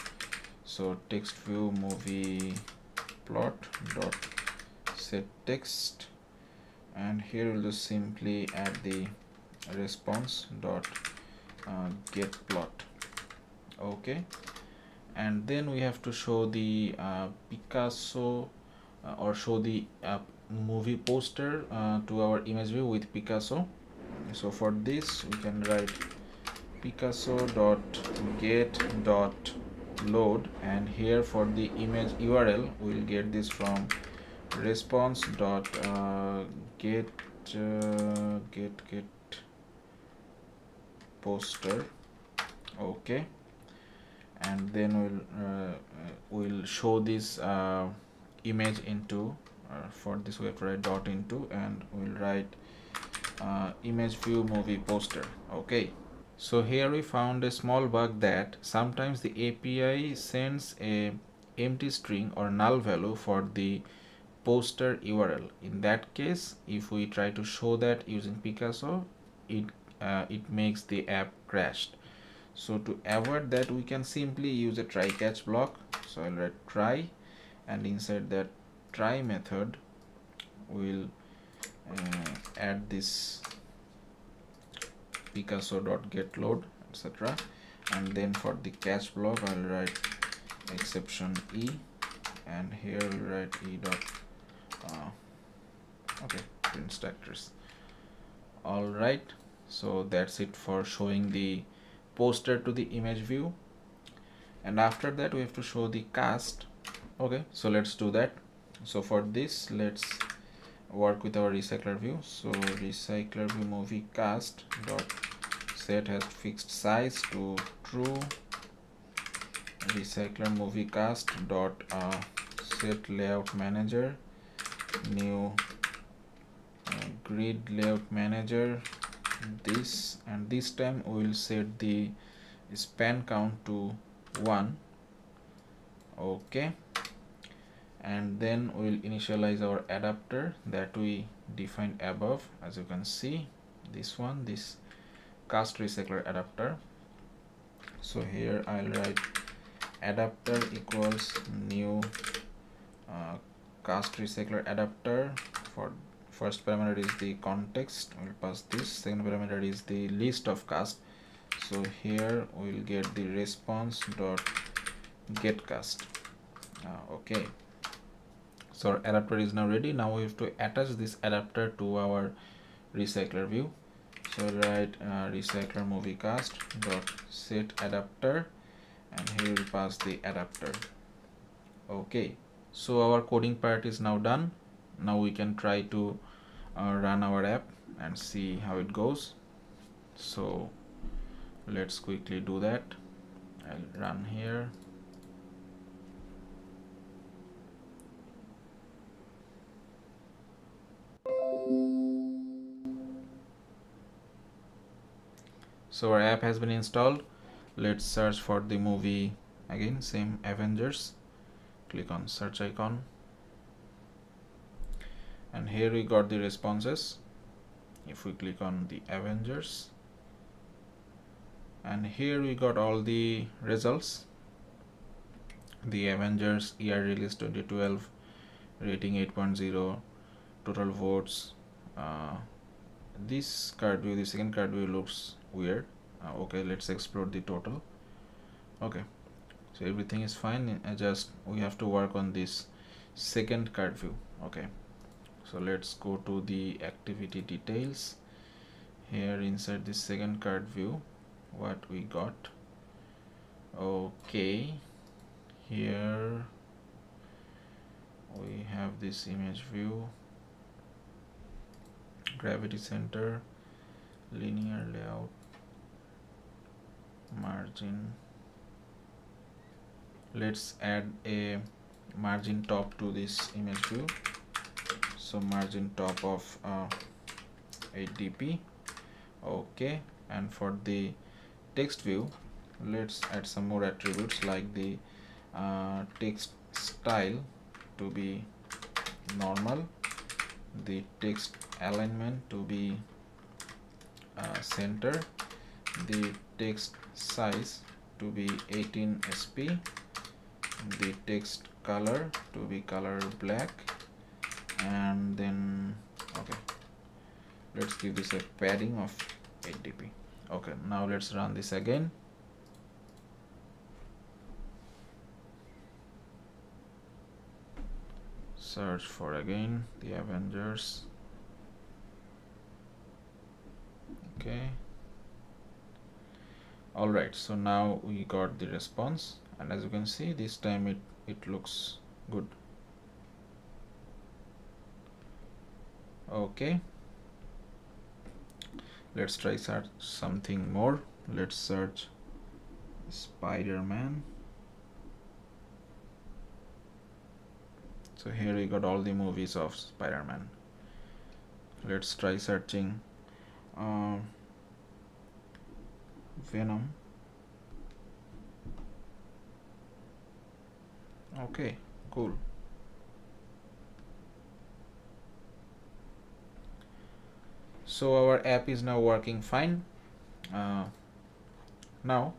So text view movie plot dot set text, and here we'll just simply add the response dot get plot. Okay, and then we have to show the Picasso or show the movie poster to our image view with Picasso. So for this we can write Picasso dot get dot load, and here for the image URL we'll get this from response dot get poster. Okay, and then we'll show this image into, for this we have to write dot into, and we'll write image view movie poster. Okay, so here we found a small bug that sometimes the API sends a empty string or null value for the poster URL. In that case, if we try to show that using Picasso, it makes the app crashed. So to avoid that, we can simply use a try catch block. So I'll write try, and inside that try method we'll add this Picasso.getLoad, etc., and then for the catch block I'll write exception e, and here we'll write e dot okay, print stackers. All right, so that's it for showing the poster to the image view, and after that we have to show the cast. Okay, so let's do that. So for this, let's work with our recycler view. So recycler view movie cast dot set has fixed size to true, recycler movie cast dot set layout manager, new grid layout manager, this, and this time we will set the span count to 1. Okay, and then we'll initialize our adapter that we defined above. As you can see, this one, this cast recycler adapter. So here I'll write adapter equals new cast recycler adapter. For first parameter is the context, we'll pass this. Second parameter is the list of cast. So here we'll get the response dot get cast. Okay, so our adapter is now ready. Now we have to attach this adapter to our recycler view. So write recycler movie cast dot set adapter, and here we pass the adapter. Okay, so our coding part is now done. Now we can try to run our app and see how it goes. So let's quickly do that. I'll run here. So our app has been installed. Let's search for the movie again, same Avengers. Click on search icon, and here we got the responses. If we click on the Avengers, and here we got all the results. The Avengers year release 2012, rating 8.0, total votes. This card view, the second card view, looks weird. Okay, let's explore the total. Okay, so everything is fine. Just we have to work on this second card view. Okay, so let's go to the activity details. Here inside this second card view, what we got? Okay, here we have this image view, gravity center, linear layout, margin. Let's add a margin top to this image view. So margin top of 8dp. Okay, and for the text view, let's add some more attributes like the text style to be normal, the text alignment to be center, the text size to be 18 sp, the text color to be color black, and then okay, let's give this a padding of 8dp. Okay, now let's run this again. Search for again the Avengers. Okay, all right, so now we got the response, and as you can see, this time it looks good. Okay, let's try search something more. Let's search Spider-Man. So here we got all the movies of Spider-Man. Let's try searching Venom. Okay, cool. So our app is now working fine. Now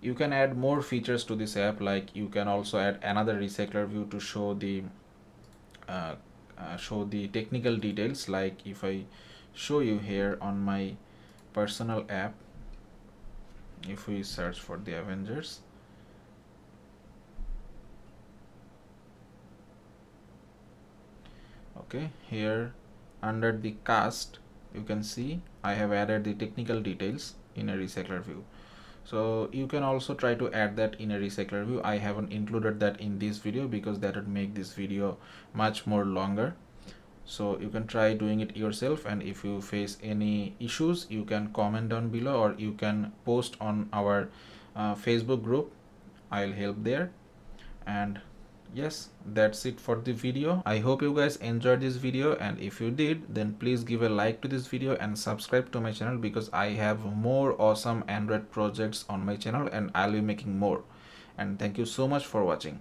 you can add more features to this app, like you can also add another recycler view to show the technical details. Like if I show you here on my personal app, if we search for the Avengers, okay, here under the cast you can see I have added the technical details in a recycler view. So you can also try to add that in a recycler view. I haven't included that in this video because that would make this video much more longer. So you can try doing it yourself, and if you face any issues, you can comment down below, or you can post on our Facebook group. I'll help there. And yes, that's it for the video. I hope you guys enjoyed this video, and if you did, then please give a like to this video and subscribe to my channel, because I have more awesome Android projects on my channel and I'll be making more. And thank you so much for watching.